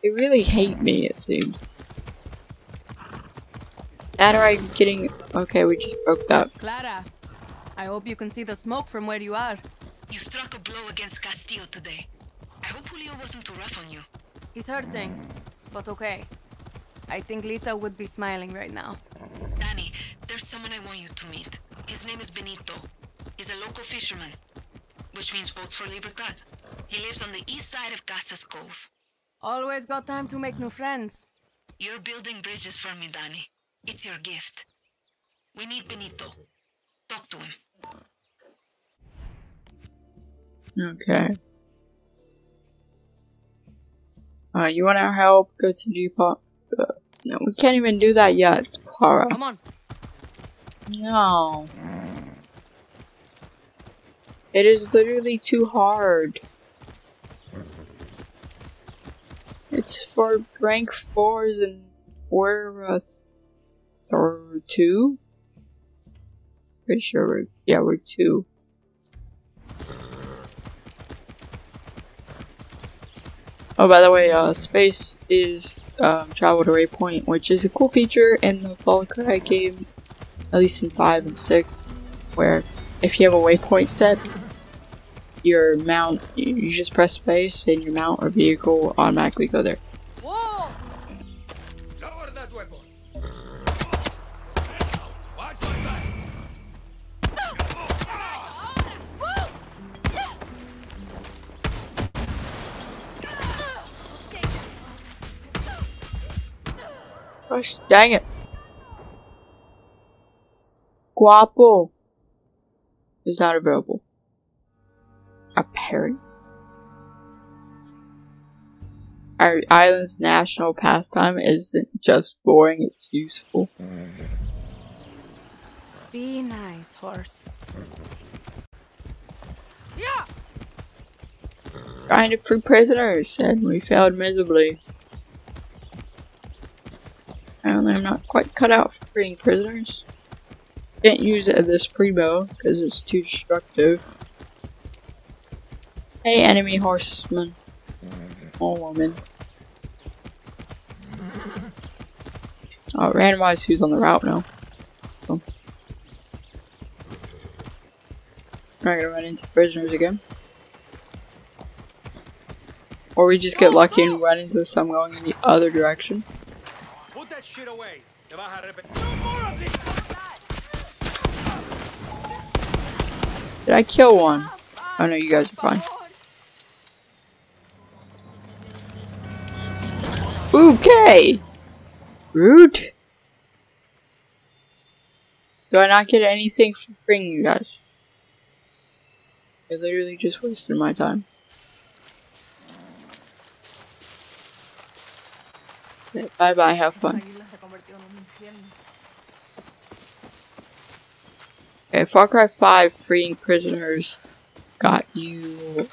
They really hate me, it seems. That or I'm getting... Okay, we just broke that. Clara, I hope you can see the smoke from where you are. You struck a blow against Castillo today. I hope Julio wasn't too rough on you. He's hurting, but okay. I think Lita would be smiling right now. Danny, there's someone I want you to meet. His name is Benito. He's a local fisherman, which means boats for Libertad. He lives on the east side of Casa's Cove. Always got time to make new friends. You're building bridges for me, Danny. It's your gift. We need Benito. Talk to him. Okay. You want our help? Go to Depot. No, we can't even do that yet, Clara. Come on. No. It is literally too hard. It's for rank 4s and we're or two? Pretty sure we're, yeah, we're two. Oh, by the way, space is travel to waypoint, which is a cool feature in the Far Cry games, at least in 5 and 6, where if you have a waypoint set, your mount, you just press space and your mount or vehicle will automatically go there. Whoa. Lower that weapon. Gosh, dang it. Guapo is not available. Apparent. Our island's national pastime isn't just boring, it's useful. Be nice, horse. Yeah. Trying to free prisoners, and we failed miserably. I'm not quite cut out for freeing prisoners. Can't use it as a Supremo because it's too destructive. Hey, enemy horseman or woman. I'll randomize who's on the route now. So. I'm not gonna run into prisoners again. Or we just get lucky and run into some going in the other direction. Put that shit away. No more of this. Did I kill one? Oh no, you guys are fine. Okay! Rude! Do I not get anything for bringing you guys? I literally just wasted my time. Okay, bye bye, have fun. Okay, Far Cry 5 freeing prisoners got you,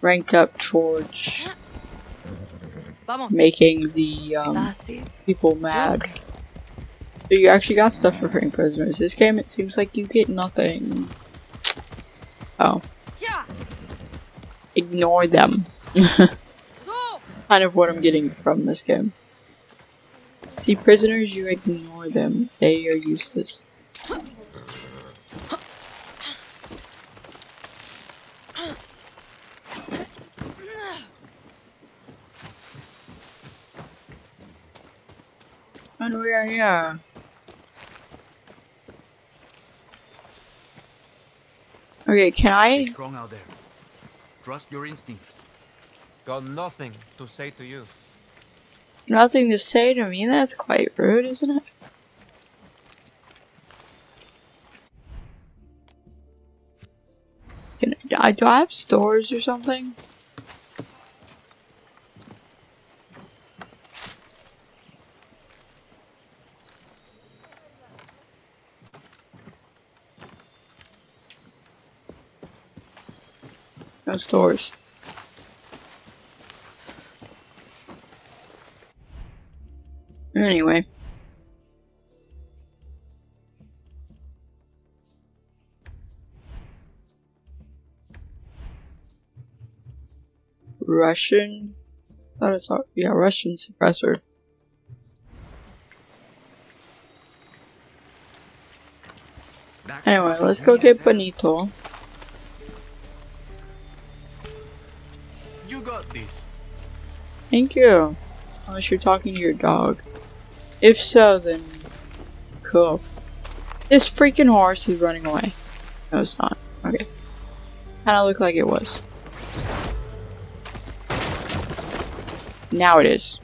ranked up towards making the people mad. So you actually got stuff for freeing prisoners. This game, it seems like you get nothing. Oh. Ignore them. Kind of what I'm getting from this game. See, prisoners, you ignore them. They are useless. And we are here. Okay, can I? What's wrong out there? Trust your instincts. Got nothing to say to you. Nothing to say to me? That's quite rude, isn't it? Can I, do I have stores or something? No stores. Anyway. Russian? I thought I saw, yeah, Russian suppressor. Anyway, let's go get Benito. You got this. Thank you. Unless you're talking to your dog. If so, then cool. This freaking horse is running away. No, it's not. Okay. Kinda looked like it was. Now it is.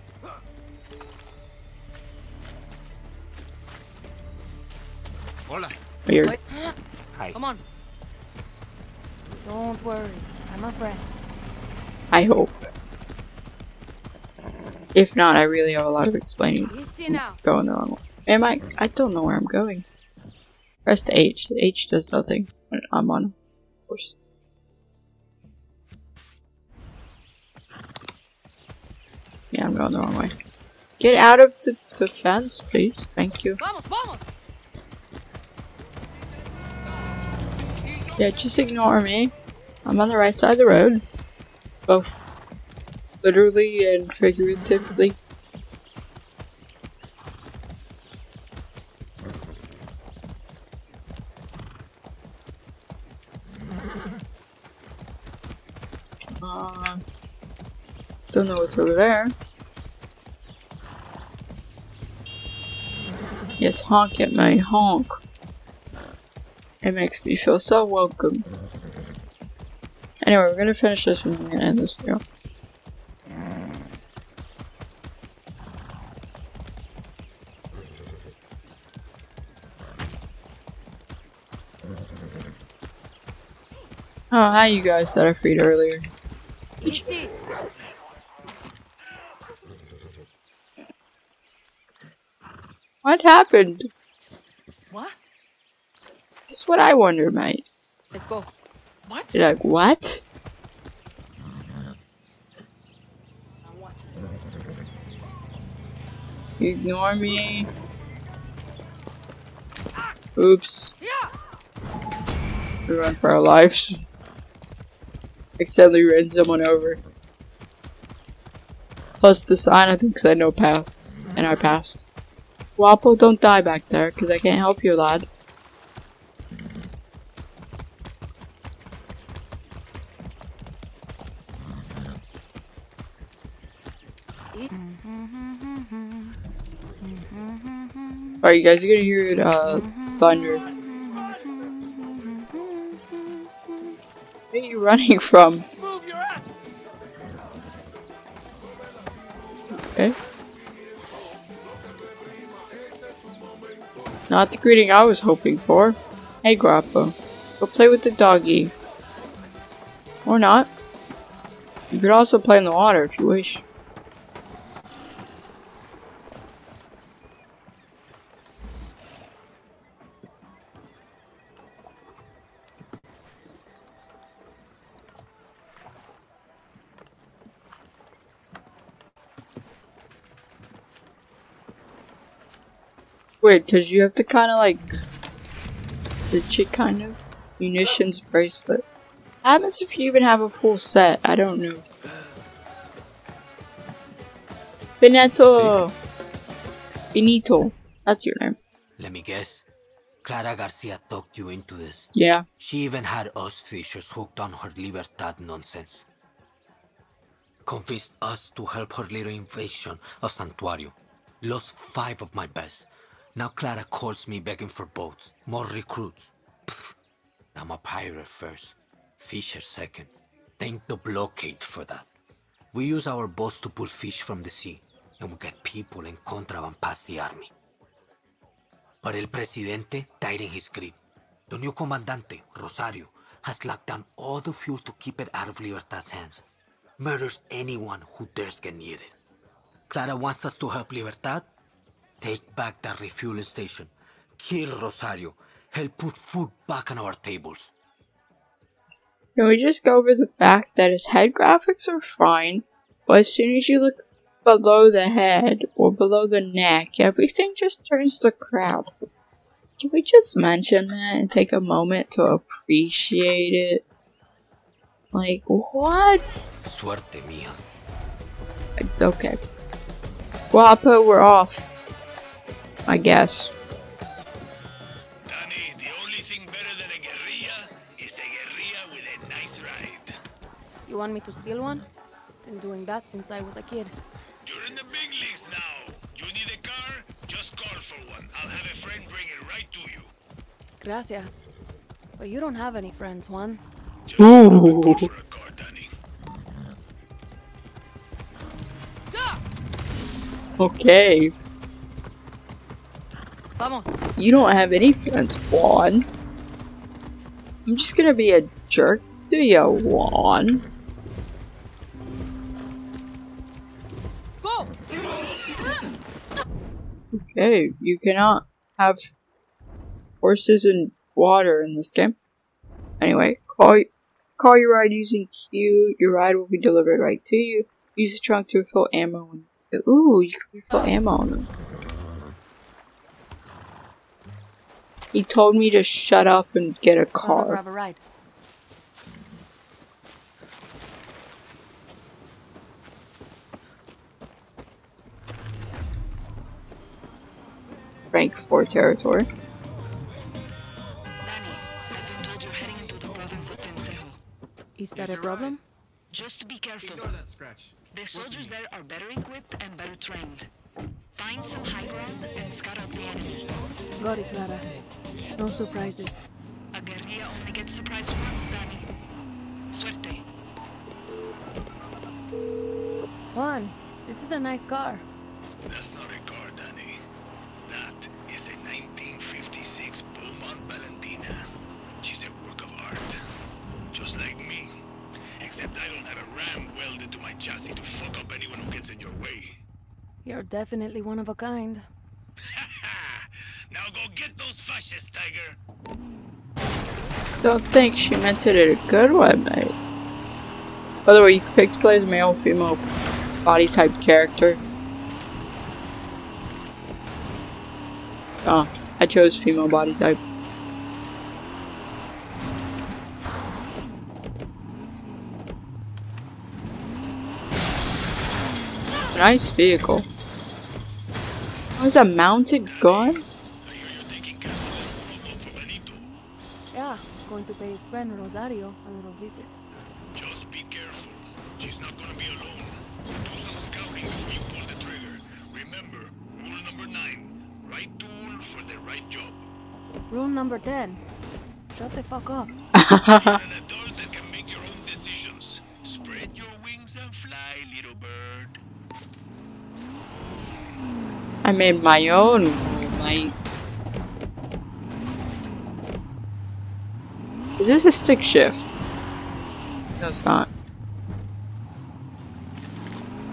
Weird. Hi. Come on. Don't worry. I'm a friend. I hope. If not, I really have a lot of explaining. Going the wrong way. Am I? I don't know where I'm going. Press the H. The H does nothing. I'm on horse. Yeah, I'm going the wrong way. Get out of the fence, please. Thank you. Yeah, just ignore me. I'm on the right side of the road. Both literally and figuratively. Don't know what's over there. Yes, honk at me, honk. It makes me feel so welcome. Anyway, we're gonna finish this and then we're gonna end this video. Oh, hi you guys that I freed earlier. What happened? What? This is what I wonder, mate. Let's go. What? You're like, what? You ignore me. Oops. We run for our lives. Accidentally ran someone over. Plus the sign, I think, said no pass. And I passed. Guapo, don't die back there, because I can't help you, lad. Alright, you guys, you're gonna hear it, thunder. Where are you running from? Move your ass! Okay. Not the greeting I was hoping for. Hey, Guapo. Go play with the doggy. Or not. You could also play in the water if you wish. Weird, because you have to kind of like the chick kind of munitions bracelet. What happens if you even have a full set? I don't know. Benito, that's your name. Let me guess. Clara Garcia talked you into this. Yeah. She even had us fishers hooked on her Libertad nonsense. Convinced us to help her little invasion of Santuario. Lost 5 of my best. Now Clara calls me begging for boats, more recruits. Pfft. I'm a pirate first, fisher second. Thank the blockade for that. We use our boats to pull fish from the sea, and we get people and contraband past the army. But El Presidente died in his grip. The new Comandante, Rosario, has locked down all the fuel to keep it out of Libertad's hands. Murders anyone who dares get near it. Clara wants us to help Libertad. Take back that refueling station, kill Rosario, help put food back on our tables. Can we just go over the fact that his head graphics are fine, but as soon as you look below the head or below the neck, everything just turns to crap. Can we just mention that and take a moment to appreciate it? Like, what? Suerte, mija. Okay. Guapo, we're off. I guess. Danny, the only thing better than a guerrilla is a guerrilla with a nice ride. You want me to steal one? Been doing that since I was a kid. You're in the big leagues now. You need a car? Just call for one. I'll have a friend bring it right to you. Gracias. But you don't have any friends, Juan. Just call for a car, Danny. Okay. You don't have any friends, Juan. I'm just gonna be a jerk to you, Juan. Go. Okay, you cannot have horses and water in this game. Anyway, call your ride using Q. Your ride will be delivered right to you. Use the trunk to refill ammo when Ooh, you can put ammo on them. He told me to shut up and get a car. Grab a ride. Rank 4 territory. Is that a problem? Just be careful. The soldiers there are better equipped and better trained. Find some high ground and scout out the enemy. Got it, Clara. No surprises. A guerrilla only gets surprised once, Danny. Suerte. Juan, this is a nice car. That's not a car, Danny. That is a 1956 Plymouth Valentina. She's a work of art. Just like me. Except I don't have a ram welded to my chassis to fuck up anyone who gets in your way. You're definitely one of a kind. Now go get those fascists, tiger! Don't think she meant it in a good way, mate. By the way, you can pick to play as male or female body type character. Oh, I chose female body type. Nice vehicle. Oh, is that a mounted gun? Yeah, going to pay his friend Rosario a little visit. Just be careful. She's not gonna be alone. Do some scouting before you pull the trigger. Remember, rule number 9. Right tool for the right job. Rule number 10. Shut the fuck up. You're an adult that can make your own decisions. Spread your wings and fly, little bird. I made my own rule, mate. Is this a stick shift? No, it's not.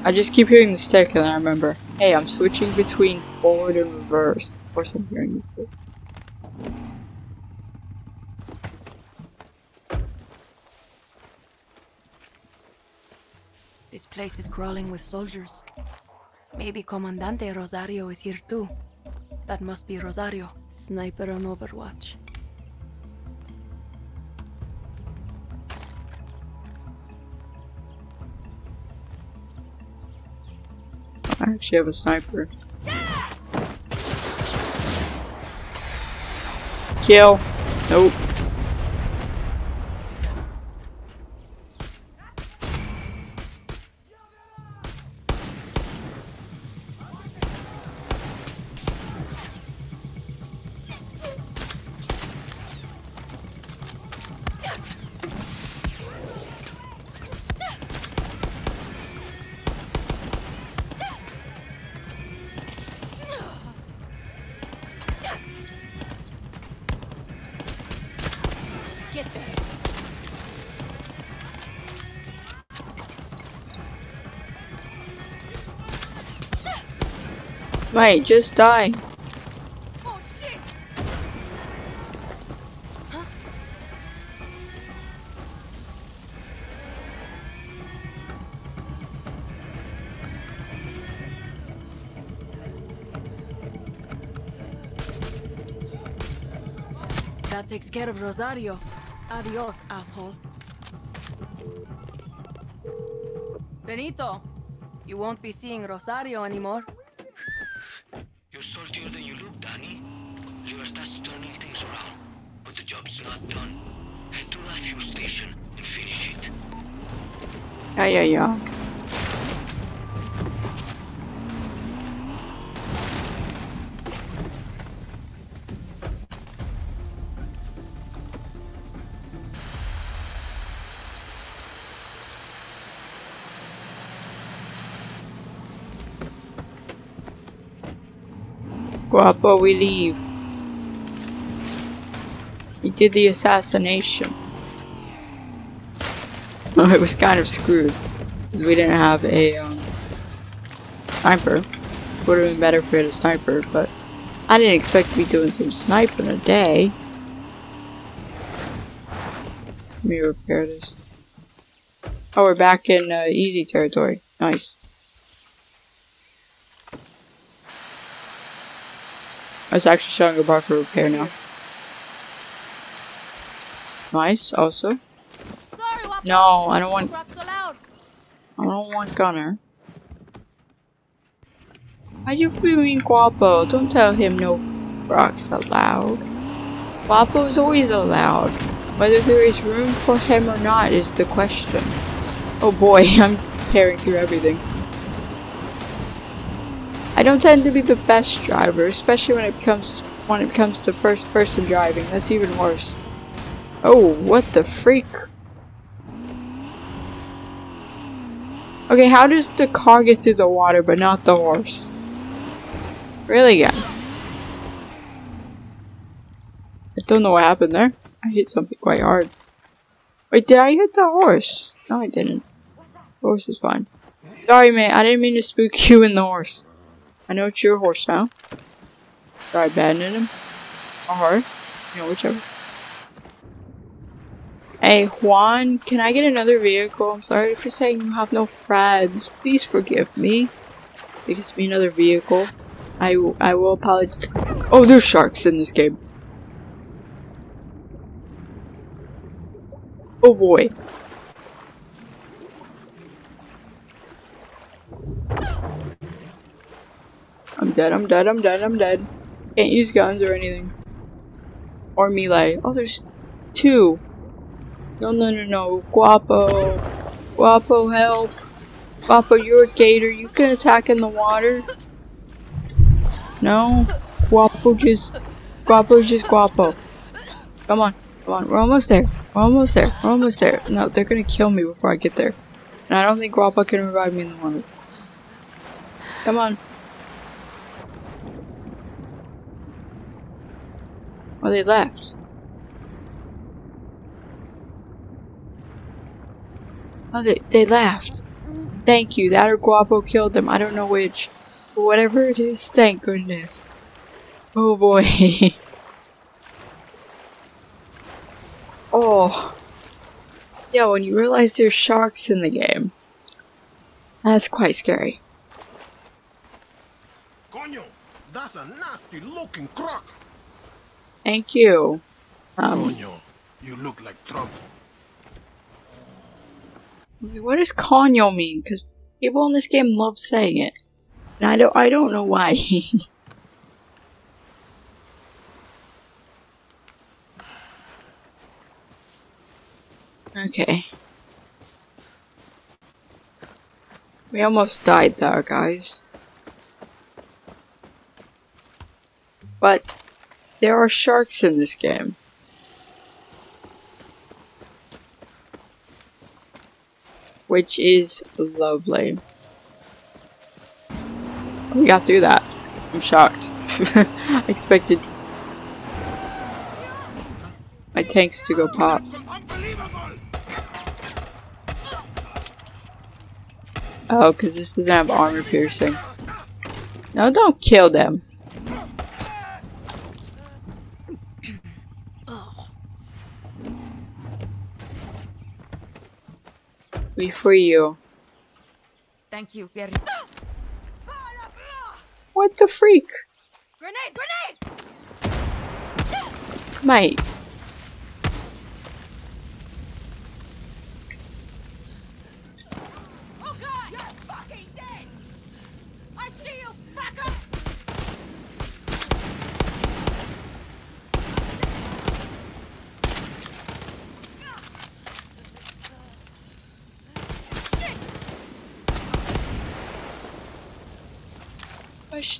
I just keep hearing the stick and I remember, hey, I'm switching between forward and reverse. Of course I'm hearing the stick. This place is crawling with soldiers. Maybe Comandante Rosario is here too. That must be Rosario, sniper on Overwatch. I actually have a sniper. Kill. Nope. Mate, just die. Oh, shit. Huh? That takes care of Rosario. Adios, asshole. Benito, you won't be seeing Rosario anymore. Saltier than you look, Danny. Libertad's turning things around, but the job's not done. Head to that fuel station and finish it. Yeah. Guapo, we leave. We did the assassination. Well, it was kind of screwed because we didn't have a sniper. It would have been better if we had a sniper, but I didn't expect to be doing some sniping a day. Let me repair this. Oh, we're back in easy territory. Nice. It's actually showing a bar for repair now. Nice, also. No, I don't want Gunner. Why do you mean Guapo? Don't tell him no rocks allowed. Guapo is always allowed. Whether there is room for him or not is the question. Oh boy, I'm tearing through everything. I don't tend to be the best driver, especially when it comes to first-person driving. That's even worse. Oh, what the freak? Okay, how does the car get through the water but not the horse? Really, yeah. I don't know what happened there. I hit something quite hard. Wait, did I hit the horse? No, I didn't. The horse is fine. Sorry, man. I didn't mean to spook you and the horse. I know it's your horse now. So I abandoned him. Or her. You know, whichever. Hey, Juan, can I get another vehicle? I'm sorry for saying you have no friends. Please forgive me. It gives me another vehicle. I will apologize. Oh, there's sharks in this game. Oh boy. I'm dead. Can't use guns or anything. Or melee. Oh, there's two. No. Guapo. Guapo, help. Guapo, you're a gator. You can attack in the water. No. Guapo's just Guapo. Come on. We're almost there. No, they're gonna kill me before I get there. And I don't think Guapo can revive me in the water. Come on. Oh, they left. Oh, they laughed. Thank you. That or Guapo killed them. I don't know which. But whatever it is, thank goodness. Oh boy. Oh. Yeah, when you realize there's sharks in the game. That's quite scary. Coño, that's a nasty looking croc. Thank you. Coño, you look like trout. What does coño mean? Because people in this game love saying it, and I don't know why. Okay, we almost died there, guys. But there are sharks in this game. Which is lovely. We got through that. I'm shocked. I expected my tanks to go pop. Oh, because this doesn't have armor piercing. No, don't kill them. For you. Thank you, Gary. What the freak? Grenade! Mate. Oh God! You're fucking dead! I see you,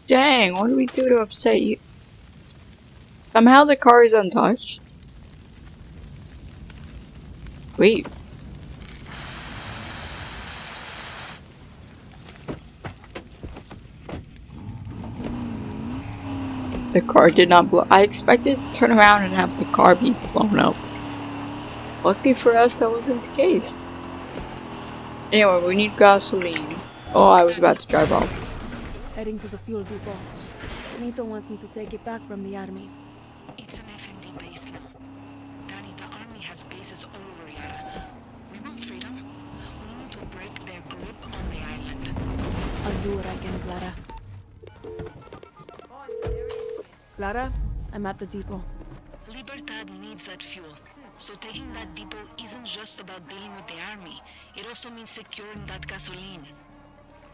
dang, what do we do to upset you? Somehow the car is untouched. Wait. The car did not blow. I expected to turn around and have the car be blown up. Lucky for us, that wasn't the case. Anyway, we need gasoline. Oh, I was about to drive off. Heading to the fuel depot. Benito wants me to take it back from the army. It's an FND base now. Danny, the army has bases all over Yara. We want freedom. We want to break their grip on the island. I'll do what I can, Clara. Clara, I'm at the depot. Libertad needs that fuel. So taking that depot isn't just about dealing with the army. It also means securing that gasoline.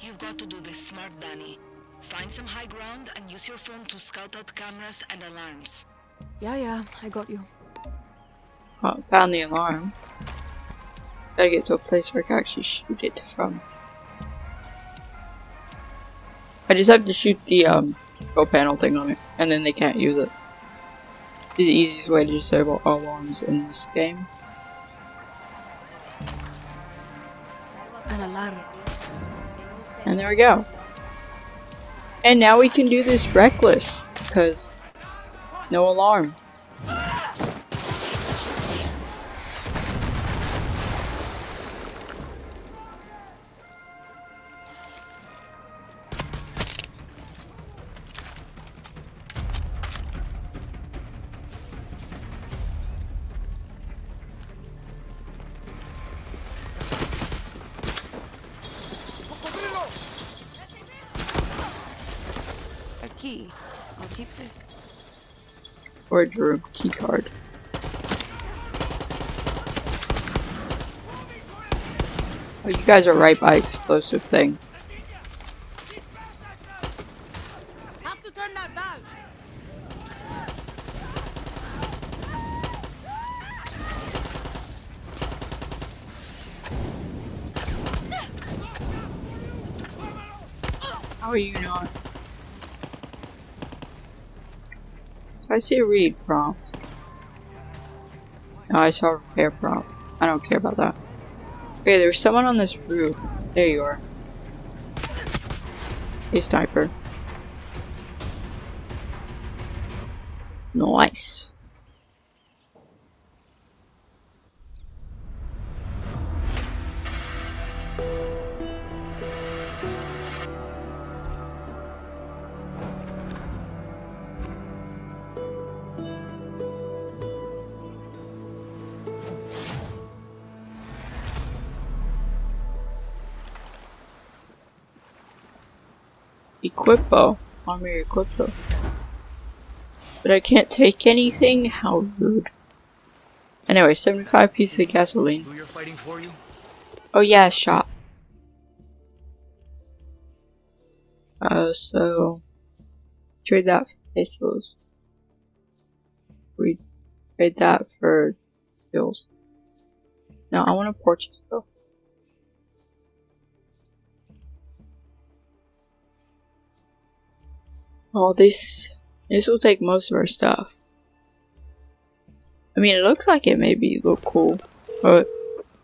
You've got to do this smart, Danny. Find some high ground and use your phone to scout out cameras and alarms. Yeah, I got you. Oh, found the alarm. Gotta get to a place where I can actually shoot it from. I just have to shoot the control panel thing on it, and then they can't use it. It's the easiest way to disable alarms in this game. An alarm. And there we go. And now we can do this reckless, because no alarm. I'll keep this. Wardrobe key card. Oh, you guys are right by explosive thing. Have to turn that valve. How are you not? I see a read prompt. No, I saw a repair prompt. I don't care about that. Okay, there's someone on this roof. There you are. Hey, sniper. Nice. Equip bow. Armor equip bow. But I can't take anything? How rude. Anyway, 75 pieces of gasoline. Who you're fighting for you? Oh yeah, shop. So... Trade that for pesos. We trade that for skills. No, I want to purchase though. Oh, this will take most of our stuff. I mean, it looks like it maybe look cool, but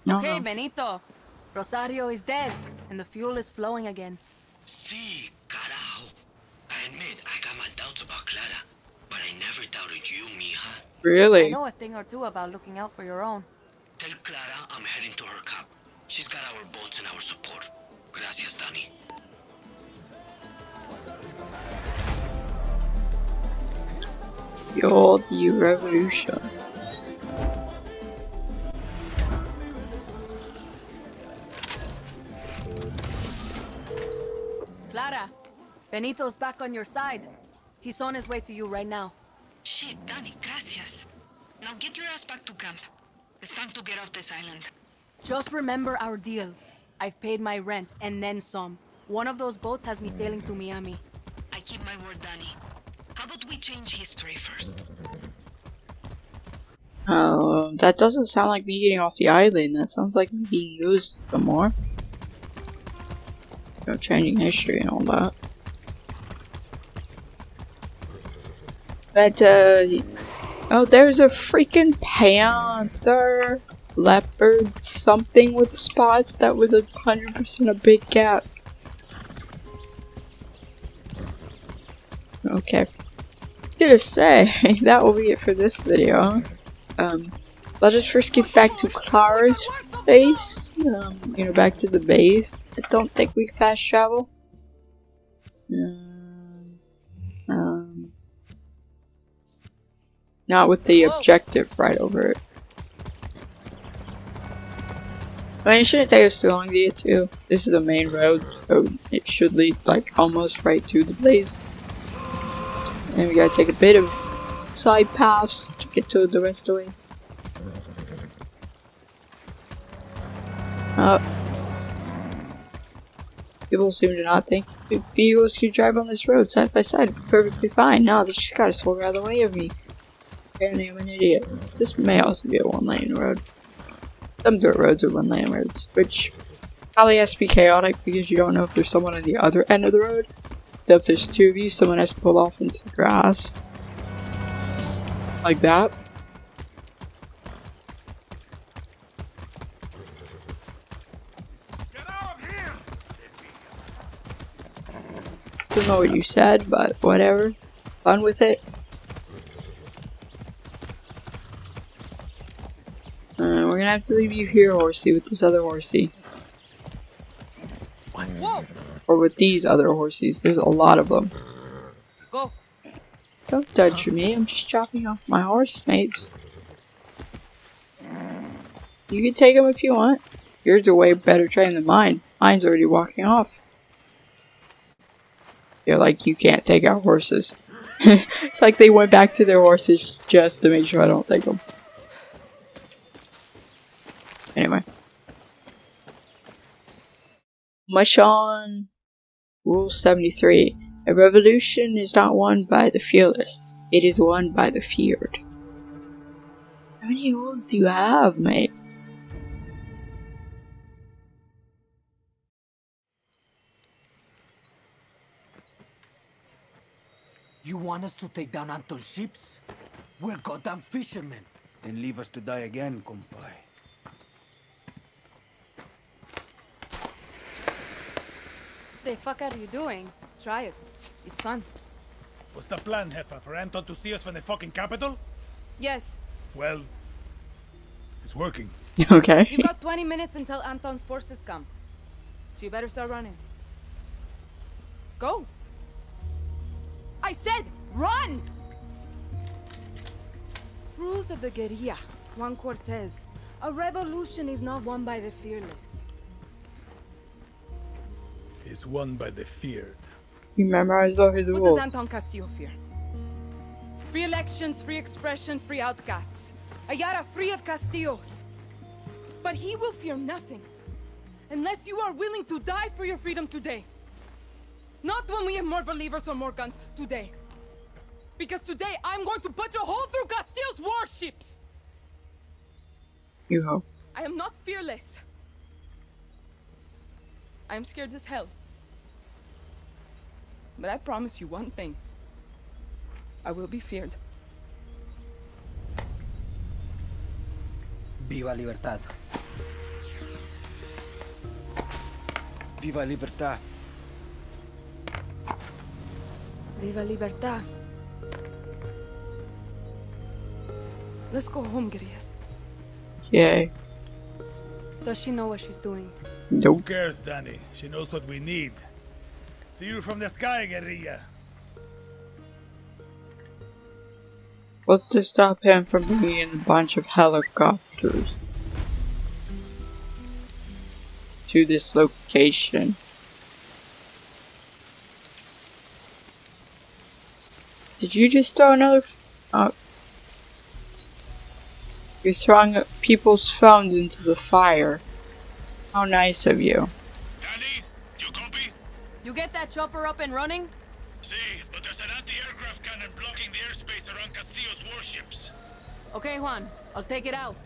no. Hey, Benito, Rosario is dead, and the fuel is flowing again. Si, carajo. I admit I got my doubts about Clara, but I never doubted you, mija. Really? I know a thing or two about looking out for your own. Tell Clara I'm heading to her camp. She's got our boats and our support. Gracias, Danny. You're the revolution. Clara, Benito's back on your side. He's on his way to you right now. Shit, Danny, gracias. Now get your ass back to camp. It's time to get off this island. Just remember our deal. I've paid my rent and then some. One of those boats has me sailing to Miami. I keep my word, Danny. How about we change history first? Oh, that doesn't sound like me getting off the island. That sounds like me being used some more. You know, changing history and all that. But, oh, there's a freaking panther, leopard, something with spots. That was 100% a big cat. Okay. Gonna say that will be it for this video. Let us first get back to Clara's base. You know, back to the base. I don't think we fast travel. Not with the objective right over it. I mean, it shouldn't take us too long to get to. This is the main road, so it should lead like almost right to the base. And we gotta take a bit of side paths to get to the rest of the way. People seem to not think vehicles could drive on this road side by side perfectly fine. No, they just got a sword out of the way of me. Apparently I'm an idiot. This may also be a one-lane road. Some dirt roads are one-lane roads, which probably has to be chaotic because you don't know if there's someone on the other end of the road. So if there's two of you, someone has to pull off into the grass. Like that. Don't know what you said, but whatever. Fun with it. We're gonna have to leave you here, horsey, with this other horsey. Whoa. Or with these other horsies. There's a lot of them. Go. Don't touch me. I'm just chopping off my horse, mates. You can take them if you want. Yours are way better trained than mine. Mine's already walking off. They're like, you can't take our horses. It's like they went back to their horses just to make sure I don't take them. Anyway. Much on Rule 73. A revolution is not won by the fearless. It is won by the feared. How many rules do you have, mate? You want us to take down Anton's ships? We're goddamn fishermen. Then leave us to die again, compadre. What the fuck are you doing? Try it. It's fun. What's the plan, Heffa? For Anton to see us from the fucking capital? Yes. Well, it's working. Okay. You've got 20 minutes until Anton's forces come. So you better start running. Go. I said, run! Rules of the guerrilla, Juan Cortez. A revolution is not won by the fearless. It's won by the feared. You memorized all his rules. What does Anton Castillo fear? Free elections, free expression, free outcasts. A Yara free of Castillos. But he will fear nothing. Unless you are willing to die for your freedom today. Not when we have more believers or more guns today. Because today I'm going to punch a hole through Castillo's warships! You hope. I am not fearless. I am scared as hell. But I promise you one thing. I will be feared. Viva Libertad. Viva Libertad. Viva Libertad. Let's go home, Grias. Yay. Does she know what she's doing? Nope. Who cares, Danny? She knows what we need. See you from the sky, guerrilla. What's to stop him from bringing in a bunch of helicopters to this location? Did you just throw another you're throwing people's phones into the fire. How nice of you. Danny, do you copy? You get that chopper up and running? See, but there's an anti-aircraft cannon blocking the airspace around Castillo's warships. Okay, Juan, I'll take it out.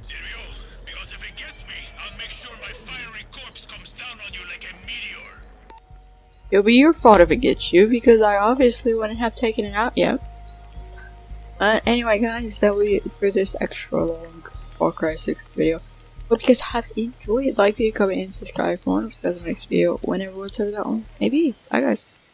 Serio, because if it gets me, I'll make sure my fiery corpse comes down on you like a meteor. It'll be your fault if it gets you, because I obviously wouldn't have taken it out yet. Anyway guys, that will be it for this extra long Far Cry 6 video. Hope you guys have enjoyed. Like, comment, and subscribe for more. If you guys want the next video, whenever, whatever that one. Maybe. Bye guys.